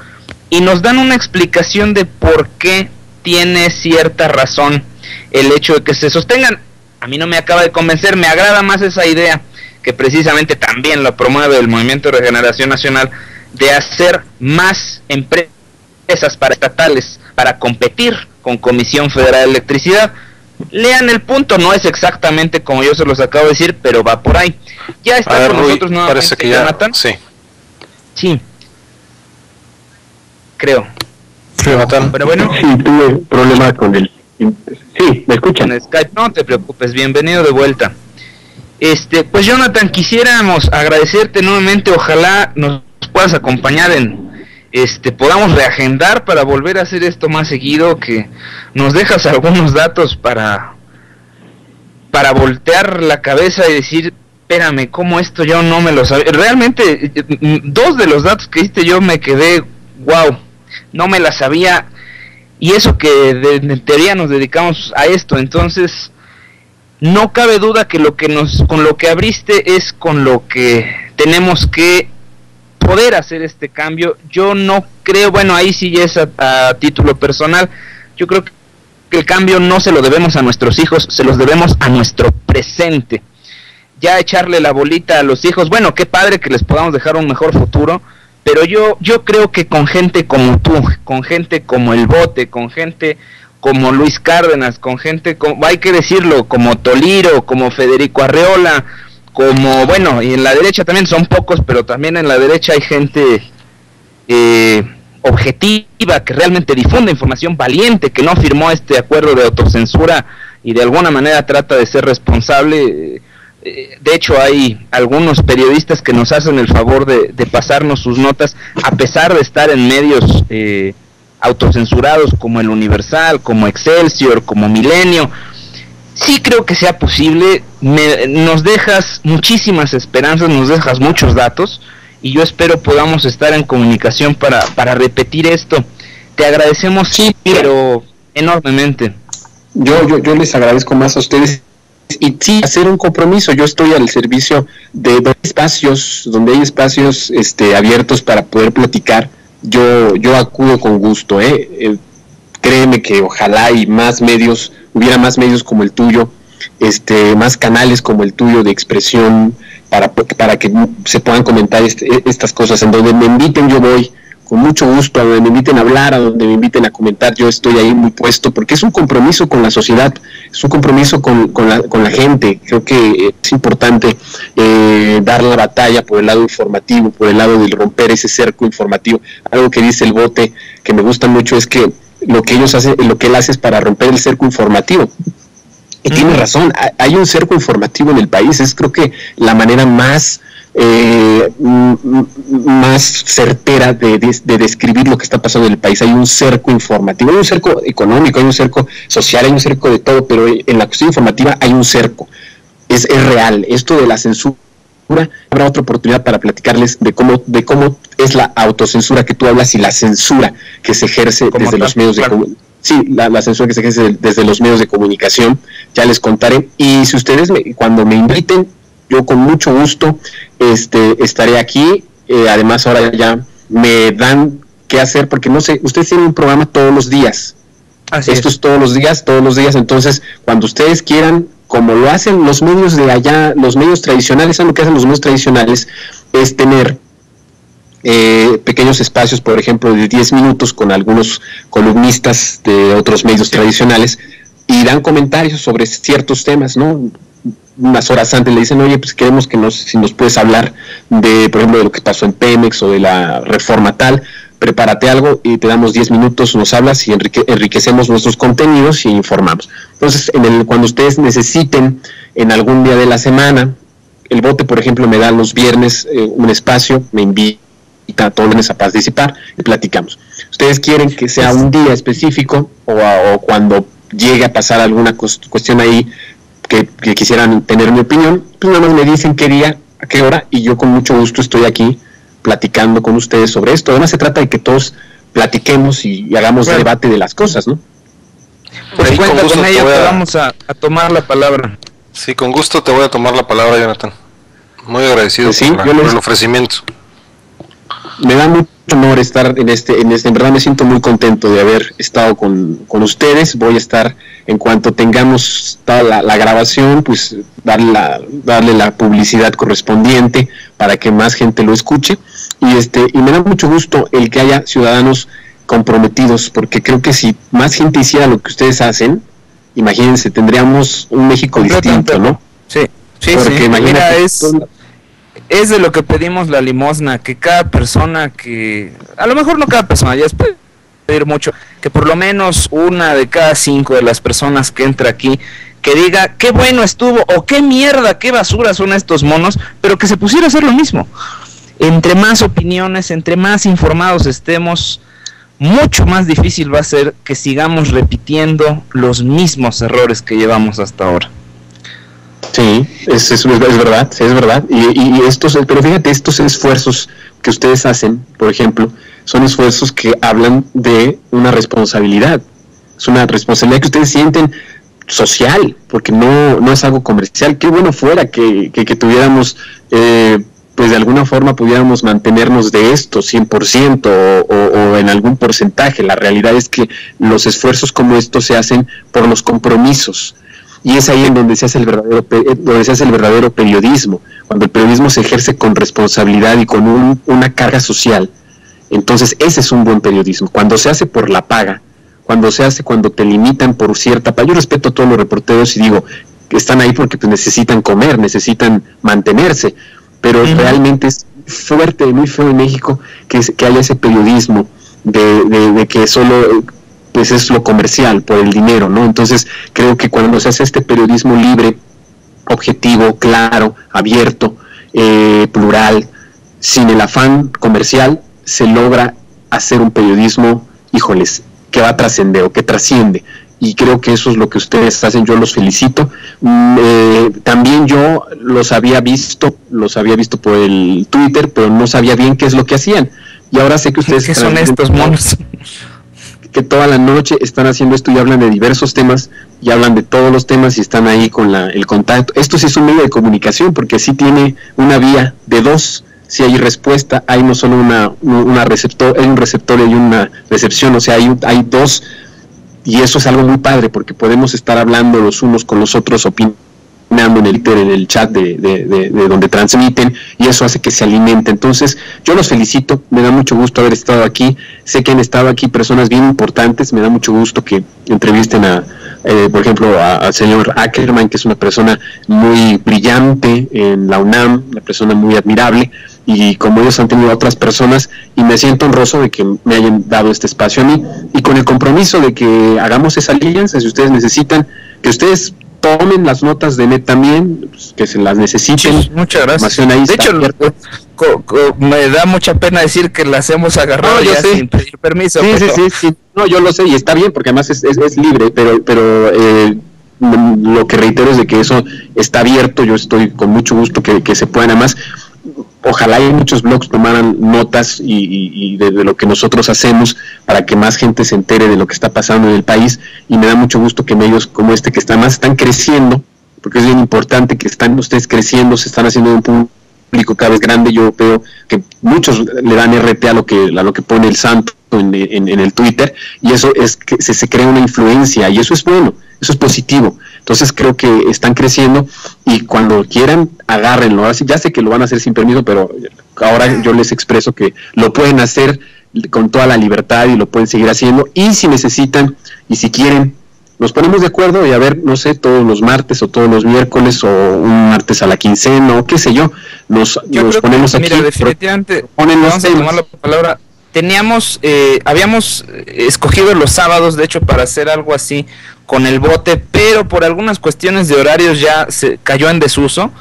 y nos dan una explicación de por qué tiene cierta razón el hecho de que se sostengan. A mí no me acaba de convencer, me agrada más esa idea que precisamente también la promueve el Movimiento de Regeneración Nacional, de hacer más empresas paraestatales para competir con Comisión Federal de Electricidad. Lean el punto, no es exactamente como yo se los acabo de decir, pero va por ahí. Ya está con nosotros nuevamente, parece que Jonathan. Sí. Creo. Jonathan. Pero bueno. Sí, tuve problemas con él. Sí, me escuchan. En Skype, no te preocupes, bienvenido de vuelta. Pues Jonathan, quisiéramos agradecerte nuevamente, ojalá nos puedas acompañar en podamos reagendar para volver a hacer esto más seguido, que nos dejas algunos datos para voltear la cabeza y decir, espérame, ¿cómo esto yo no me lo sabía? Realmente, dos de los datos que diste yo me quedé, wow, no me la sabía, y eso que de teoría nos dedicamos a esto, entonces no cabe duda que con lo que abriste es con lo que tenemos que poder hacer este cambio. Yo no creo, bueno, ahí sí es a título personal, yo creo que el cambio no se lo debemos a nuestros hijos, se los debemos a nuestro presente. Ya echarle la bolita a los hijos, bueno, qué padre que les podamos dejar un mejor futuro, pero yo creo que con gente como tú, con gente como El Bote, con gente como Luis Cárdenas, con gente como, hay que decirlo, como Toliro, como Federico Arreola, como, bueno, y en la derecha también son pocos, pero también en la derecha hay gente objetiva, que realmente difunde información valiente, que no firmó este acuerdo de autocensura y de alguna manera trata de ser responsable. De hecho, hay algunos periodistas que nos hacen el favor de pasarnos sus notas, a pesar de estar en medios autocensurados como el Universal, como Excelsior, como Milenio. Sí creo que sea posible, nos dejas muchísimas esperanzas, nos dejas muchos datos, y yo espero podamos estar en comunicación para repetir esto. Te agradecemos, sí, pero enormemente. Yo les agradezco más a ustedes. Y sí, hacer un compromiso. Yo estoy al servicio de espacios, donde hay espacios abiertos para poder platicar. Yo acudo con gusto, créeme que ojalá y más medios, hubiera más medios como el tuyo, más canales como el tuyo de expresión, para que se puedan comentar estas cosas. En donde me inviten yo voy, con mucho gusto. A donde me inviten a hablar, a donde me inviten a comentar, yo estoy ahí muy puesto, porque es un compromiso con la sociedad, es un compromiso con la gente. Creo que es importante dar la batalla por el lado informativo, por el lado de romper ese cerco informativo. Algo que dice el Bote, que me gusta mucho, es que lo que ellos hacen, lo que él hace es para romper el cerco informativo. Y tiene razón, hay un cerco informativo en el país. Es creo que la manera más certera de describir lo que está pasando en el país. Hay un cerco informativo, hay un cerco económico, hay un cerco social, hay un cerco de todo, pero en la cuestión informativa hay un cerco. Es real. Esto de la censura, habrá otra oportunidad para platicarles de cómo es la autocensura que tú hablas y la censura que se ejerce desde los medios de comunicación. Sí, la censura que se ejerce desde los medios de comunicación, ya les contaré. Y si ustedes, cuando me inviten, yo con mucho gusto estaré aquí. Además, ahora ya me dan qué hacer, porque no sé, ustedes tienen un programa todos los días. Así Esto es todos los días. Entonces, cuando ustedes quieran, como lo hacen los medios de allá, los medios tradicionales, ¿saben lo que hacen los medios tradicionales? Es tener pequeños espacios, por ejemplo, de 10 minutos con algunos columnistas de otros medios tradicionales, y dan comentarios sobre ciertos temas, ¿no? Unas horas antes le dicen, oye, pues queremos que si nos puedes hablar de, por ejemplo, de lo que pasó en Pemex o de la reforma tal, prepárate algo y te damos 10 minutos, nos hablas y enriquecemos nuestros contenidos y informamos. Entonces, cuando ustedes necesiten en algún día de la semana, el Bote, por ejemplo, me da los viernes un espacio, me invita a todos a participar y platicamos. Ustedes quieren que sea un día específico o cuando llegue a pasar alguna cuestión ahí que quisieran tener mi opinión, pues nada más me dicen qué día, a qué hora, y yo con mucho gusto estoy aquí platicando con ustedes sobre esto. Además, se trata de que todos platiquemos y hagamos debate de las cosas, ¿no? Pues cuenta con ello, te vamos a tomar la palabra. Sí, con gusto te voy a tomar la palabra, Jonathan. Muy agradecido por el ofrecimiento. Me da mucho honor estar en verdad me siento muy contento de haber estado con ustedes. Voy a estar, en cuanto tengamos toda la grabación, pues darle la publicidad correspondiente para que más gente lo escuche. Y me da mucho gusto el que haya ciudadanos comprometidos, porque creo que si más gente hiciera lo que ustedes hacen, imagínense, tendríamos un México distinto, ¿no? Sí, porque mira, es de lo que pedimos la limosna, que cada persona que, a lo mejor no cada persona, ya es pedir mucho, que por lo menos una de cada 5 de las personas que entra aquí, que diga qué bueno estuvo, o qué mierda, qué basura son estos monos, pero que se pusiera a hacer lo mismo. Entre más opiniones, entre más informados estemos, mucho más difícil va a ser que sigamos repitiendo los mismos errores que llevamos hasta ahora. Sí, es verdad. Y pero fíjate, estos esfuerzos que ustedes hacen, por ejemplo, son esfuerzos que hablan de una responsabilidad. Es una responsabilidad que ustedes sienten social, porque no es algo comercial. Qué bueno fuera que tuviéramos, pues de alguna forma pudiéramos mantenernos de esto 100% o en algún porcentaje. La realidad es que los esfuerzos como estos se hacen por los compromisos. Y es ahí en donde se hace el verdadero periodismo. Cuando el periodismo se ejerce con responsabilidad y con una carga social, entonces ese es un buen periodismo. Cuando se hace por la paga, cuando se hace cuando te limitan por cierta paga. Yo respeto a todos los reporteros y digo que están ahí porque necesitan comer, necesitan mantenerse, pero realmente es fuerte y muy feo en México que haya ese periodismo de que solo... pues es lo comercial, por el dinero, ¿no? Entonces creo que cuando se hace este periodismo libre, objetivo, claro, abierto, plural, sin el afán comercial, se logra hacer un periodismo, híjoles, que va a trascender o que trasciende. Y creo que eso es lo que ustedes hacen, yo los felicito. También yo los había visto por el Twitter, pero no sabía bien qué es lo que hacían. Y ahora sé que ustedes... ¿Qué son estos monos? Que toda la noche están haciendo esto y hablan de diversos temas, y hablan de todos los temas y están ahí con el contacto. Esto sí es un medio de comunicación, porque sí tiene una vía de dos. Si hay respuesta, hay no solo un receptor y una recepción, o sea, hay dos... Y eso es algo muy padre, porque podemos estar hablando los unos con los otros, opinando en el chat de donde transmiten, y eso hace que se alimente. Entonces, yo los felicito, me da mucho gusto haber estado aquí. Sé que han estado aquí personas bien importantes, me da mucho gusto que entrevisten a, por ejemplo, al señor Ackerman, que es una persona muy brillante en la UNAM, una persona muy admirable, y como ellos han tenido a otras personas, y me siento honroso de que me hayan dado este espacio a mí, y con el compromiso de que hagamos esa alianza, si ustedes necesitan, que ustedes tomen las notas de EMET también, pues, que se las necesiten. Muchas gracias. Ahí de hecho, me da mucha pena decir que las hemos agarrado ya sin pedir permiso. Sí. No, yo lo sé, y está bien, porque además es libre, pero lo que reitero es de que eso está abierto. Yo estoy con mucho gusto que se puedan, además... Ojalá y muchos blogs tomaran notas y de lo que nosotros hacemos, para que más gente se entere de lo que está pasando en el país, y me da mucho gusto que medios como este, que están creciendo, porque es bien importante que están ustedes creciendo, se están haciendo un público cada vez grande. Yo veo que muchos le dan RT a lo que pone el santo en el Twitter, y eso es que se crea una influencia, y eso es bueno, eso es positivo. Entonces creo que están creciendo, y cuando quieran, agárrenlo. Ya sé que lo van a hacer sin permiso, pero ahora yo les expreso que lo pueden hacer con toda la libertad y lo pueden seguir haciendo. Y si necesitan y si quieren, nos ponemos de acuerdo y a ver, no sé, todos los martes o todos los miércoles o un martes a la quincena o qué sé yo, nos ponemos aquí. Mira, definitivamente, vamos a tomar la palabra. Habíamos escogido los sábados, de hecho, para hacer algo así con el bote, pero por algunas cuestiones de horarios ya se cayó en desuso.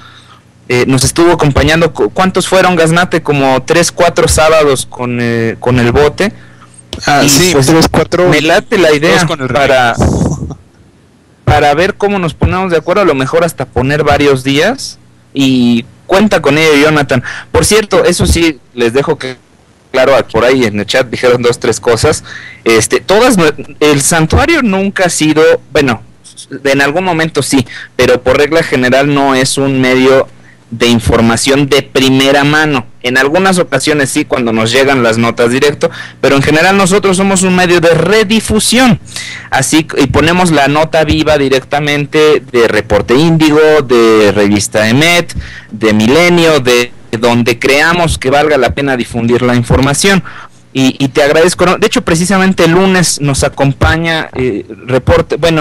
Nos estuvo acompañando, ¿cuántos fueron, Gaznate? Como 3, 4 sábados con el bote. Ah, y sí, pues 3, 4. Me late la idea para ver cómo nos ponemos de acuerdo, a lo mejor hasta poner varios días, y cuenta con ello, Jonathan. Por cierto, eso sí, les dejo que... Claro, por ahí en el chat dijeron 2, 3 cosas. Todas, el santuario nunca ha sido, bueno, en algún momento sí, pero por regla general no es un medio de información de primera mano. En algunas ocasiones sí, cuando nos llegan las notas directo, pero en general nosotros somos un medio de redifusión. Así, y ponemos la nota viva directamente de Reporte Índigo, de Revista EMET, de Milenio, de donde creamos que valga la pena difundir la información. Y te agradezco. De hecho, precisamente el lunes nos acompaña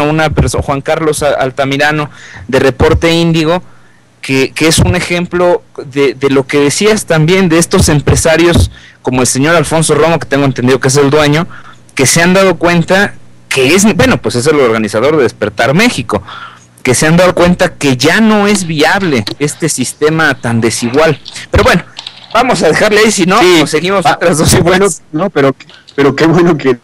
una persona, Juan Carlos Altamirano, de Reporte Índigo, que es un ejemplo de lo que decías también, de estos empresarios como el señor Alfonso Romo, que tengo entendido que es el dueño, que se han dado cuenta que es, bueno, pues es el organizador de Despertar México, que se han dado cuenta que ya no es viable este sistema tan desigual. Pero bueno, vamos a dejarle ahí, si no, sí, nos seguimos otras 12 horas. Bueno, no, pero qué bueno que...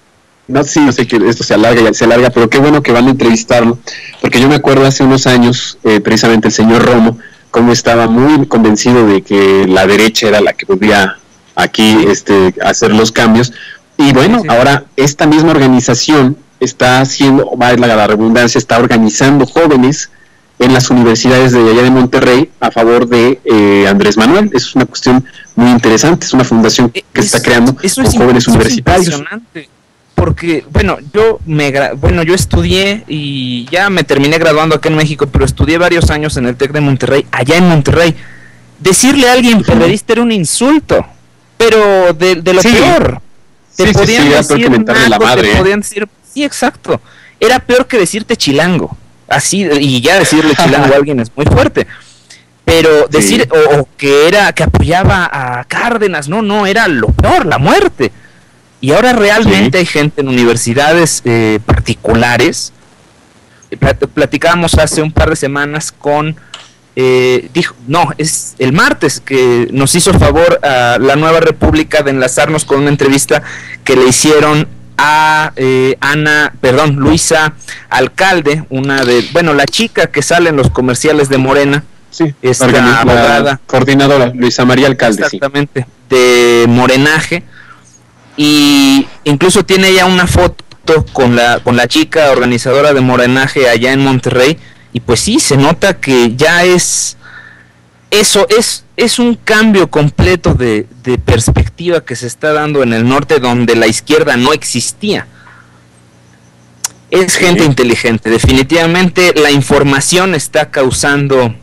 No, sí, yo sé que esto se alarga, pero qué bueno que van a entrevistarlo, porque yo me acuerdo hace unos años, precisamente el señor Romo, cómo estaba muy convencido de que la derecha era la que podía aquí hacer los cambios. Y bueno, sí. Ahora esta misma organización está haciendo, valga la redundancia, está organizando jóvenes en las universidades de allá de Monterrey a favor de Andrés Manuel. Eso es una cuestión muy interesante, es una fundación que está creando con jóvenes universitarios. Es impresionante, porque, bueno, yo estudié y ya me terminé graduando acá en México, pero estudié varios años en el TEC de Monterrey, allá en Monterrey. Decirle a alguien periodista era un insulto, pero de lo peor. Te podían decir... Sí, exacto. Era peor que decirte chilango. Así, y ya decirle chilango a alguien es muy fuerte. Pero decir, sí, o que apoyaba a Cárdenas, no, era lo peor, la muerte. Y ahora realmente hay gente en universidades particulares platicábamos hace un par de semanas con, es el martes que nos hizo favor a la Nueva República de enlazarnos con una entrevista que le hicieron a Luisa Alcalde, una de, la chica que sale en los comerciales de Morena. Sí, esta abogada, coordinadora, Luisa María Alcalde. Exactamente, sí. De Morenaje. Y incluso tiene ya una foto con la chica organizadora de Morenaje allá en Monterrey. Y pues sí, se nota que ya es un cambio completo de perspectiva que se está dando en el norte, donde la izquierda no existía. Es gente inteligente, definitivamente la información está causando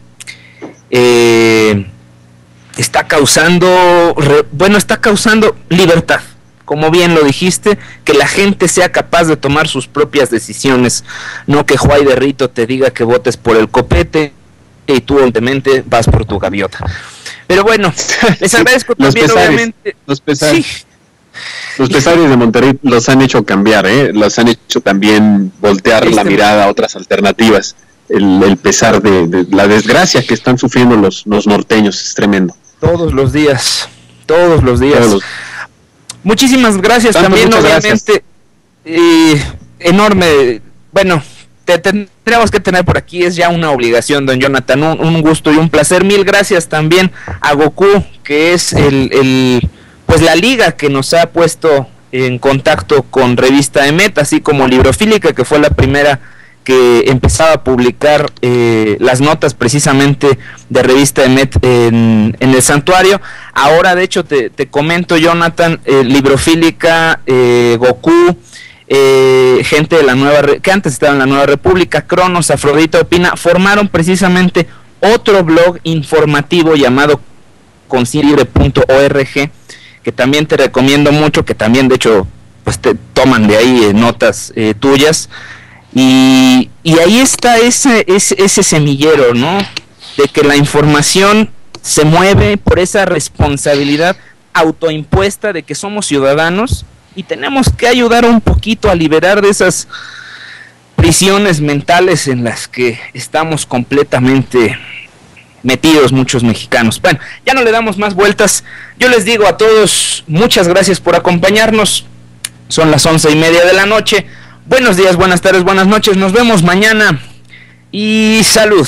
libertad, como bien lo dijiste, que la gente sea capaz de tomar sus propias decisiones, no que Juárez de Rito te diga que votes por el copete y tú obviamente vas por tu gaviota. Pero bueno, les agradezco también pesares, obviamente los pesares de Monterrey los han hecho cambiar, los han hecho también voltear la mirada a otras alternativas. El pesar de la desgracia que están sufriendo los norteños es tremendo. Todos los días. Muchísimas gracias también, obviamente. Enorme. Bueno, te tendremos que tener por aquí, es ya una obligación, don Jonathan. Un gusto y un placer. Mil gracias también a Goku, que es pues la liga que nos ha puesto en contacto con Revista EMET, así como Librofílica, que fue la primera que empezaba a publicar las notas precisamente de Revista EMET en el santuario. Ahora, de hecho, te comento, Jonathan, Librofílica, Goku, gente de que antes estaba en la Nueva República, Cronos, Afrodita, Opina, formaron precisamente otro blog informativo llamado concilibre.org, que también te recomiendo mucho, que también, de hecho, pues te toman de ahí notas tuyas. Y ahí está ese semillero, ¿no? De que la información se mueve por esa responsabilidad autoimpuesta de que somos ciudadanos y tenemos que ayudar un poquito a liberar de esas prisiones mentales en las que estamos completamente metidos muchos mexicanos. Bueno, ya no le damos más vueltas. Yo les digo a todos, muchas gracias por acompañarnos. Son las 11:30 de la noche. Buenos días, buenas tardes, buenas noches. Nos vemos mañana y salud.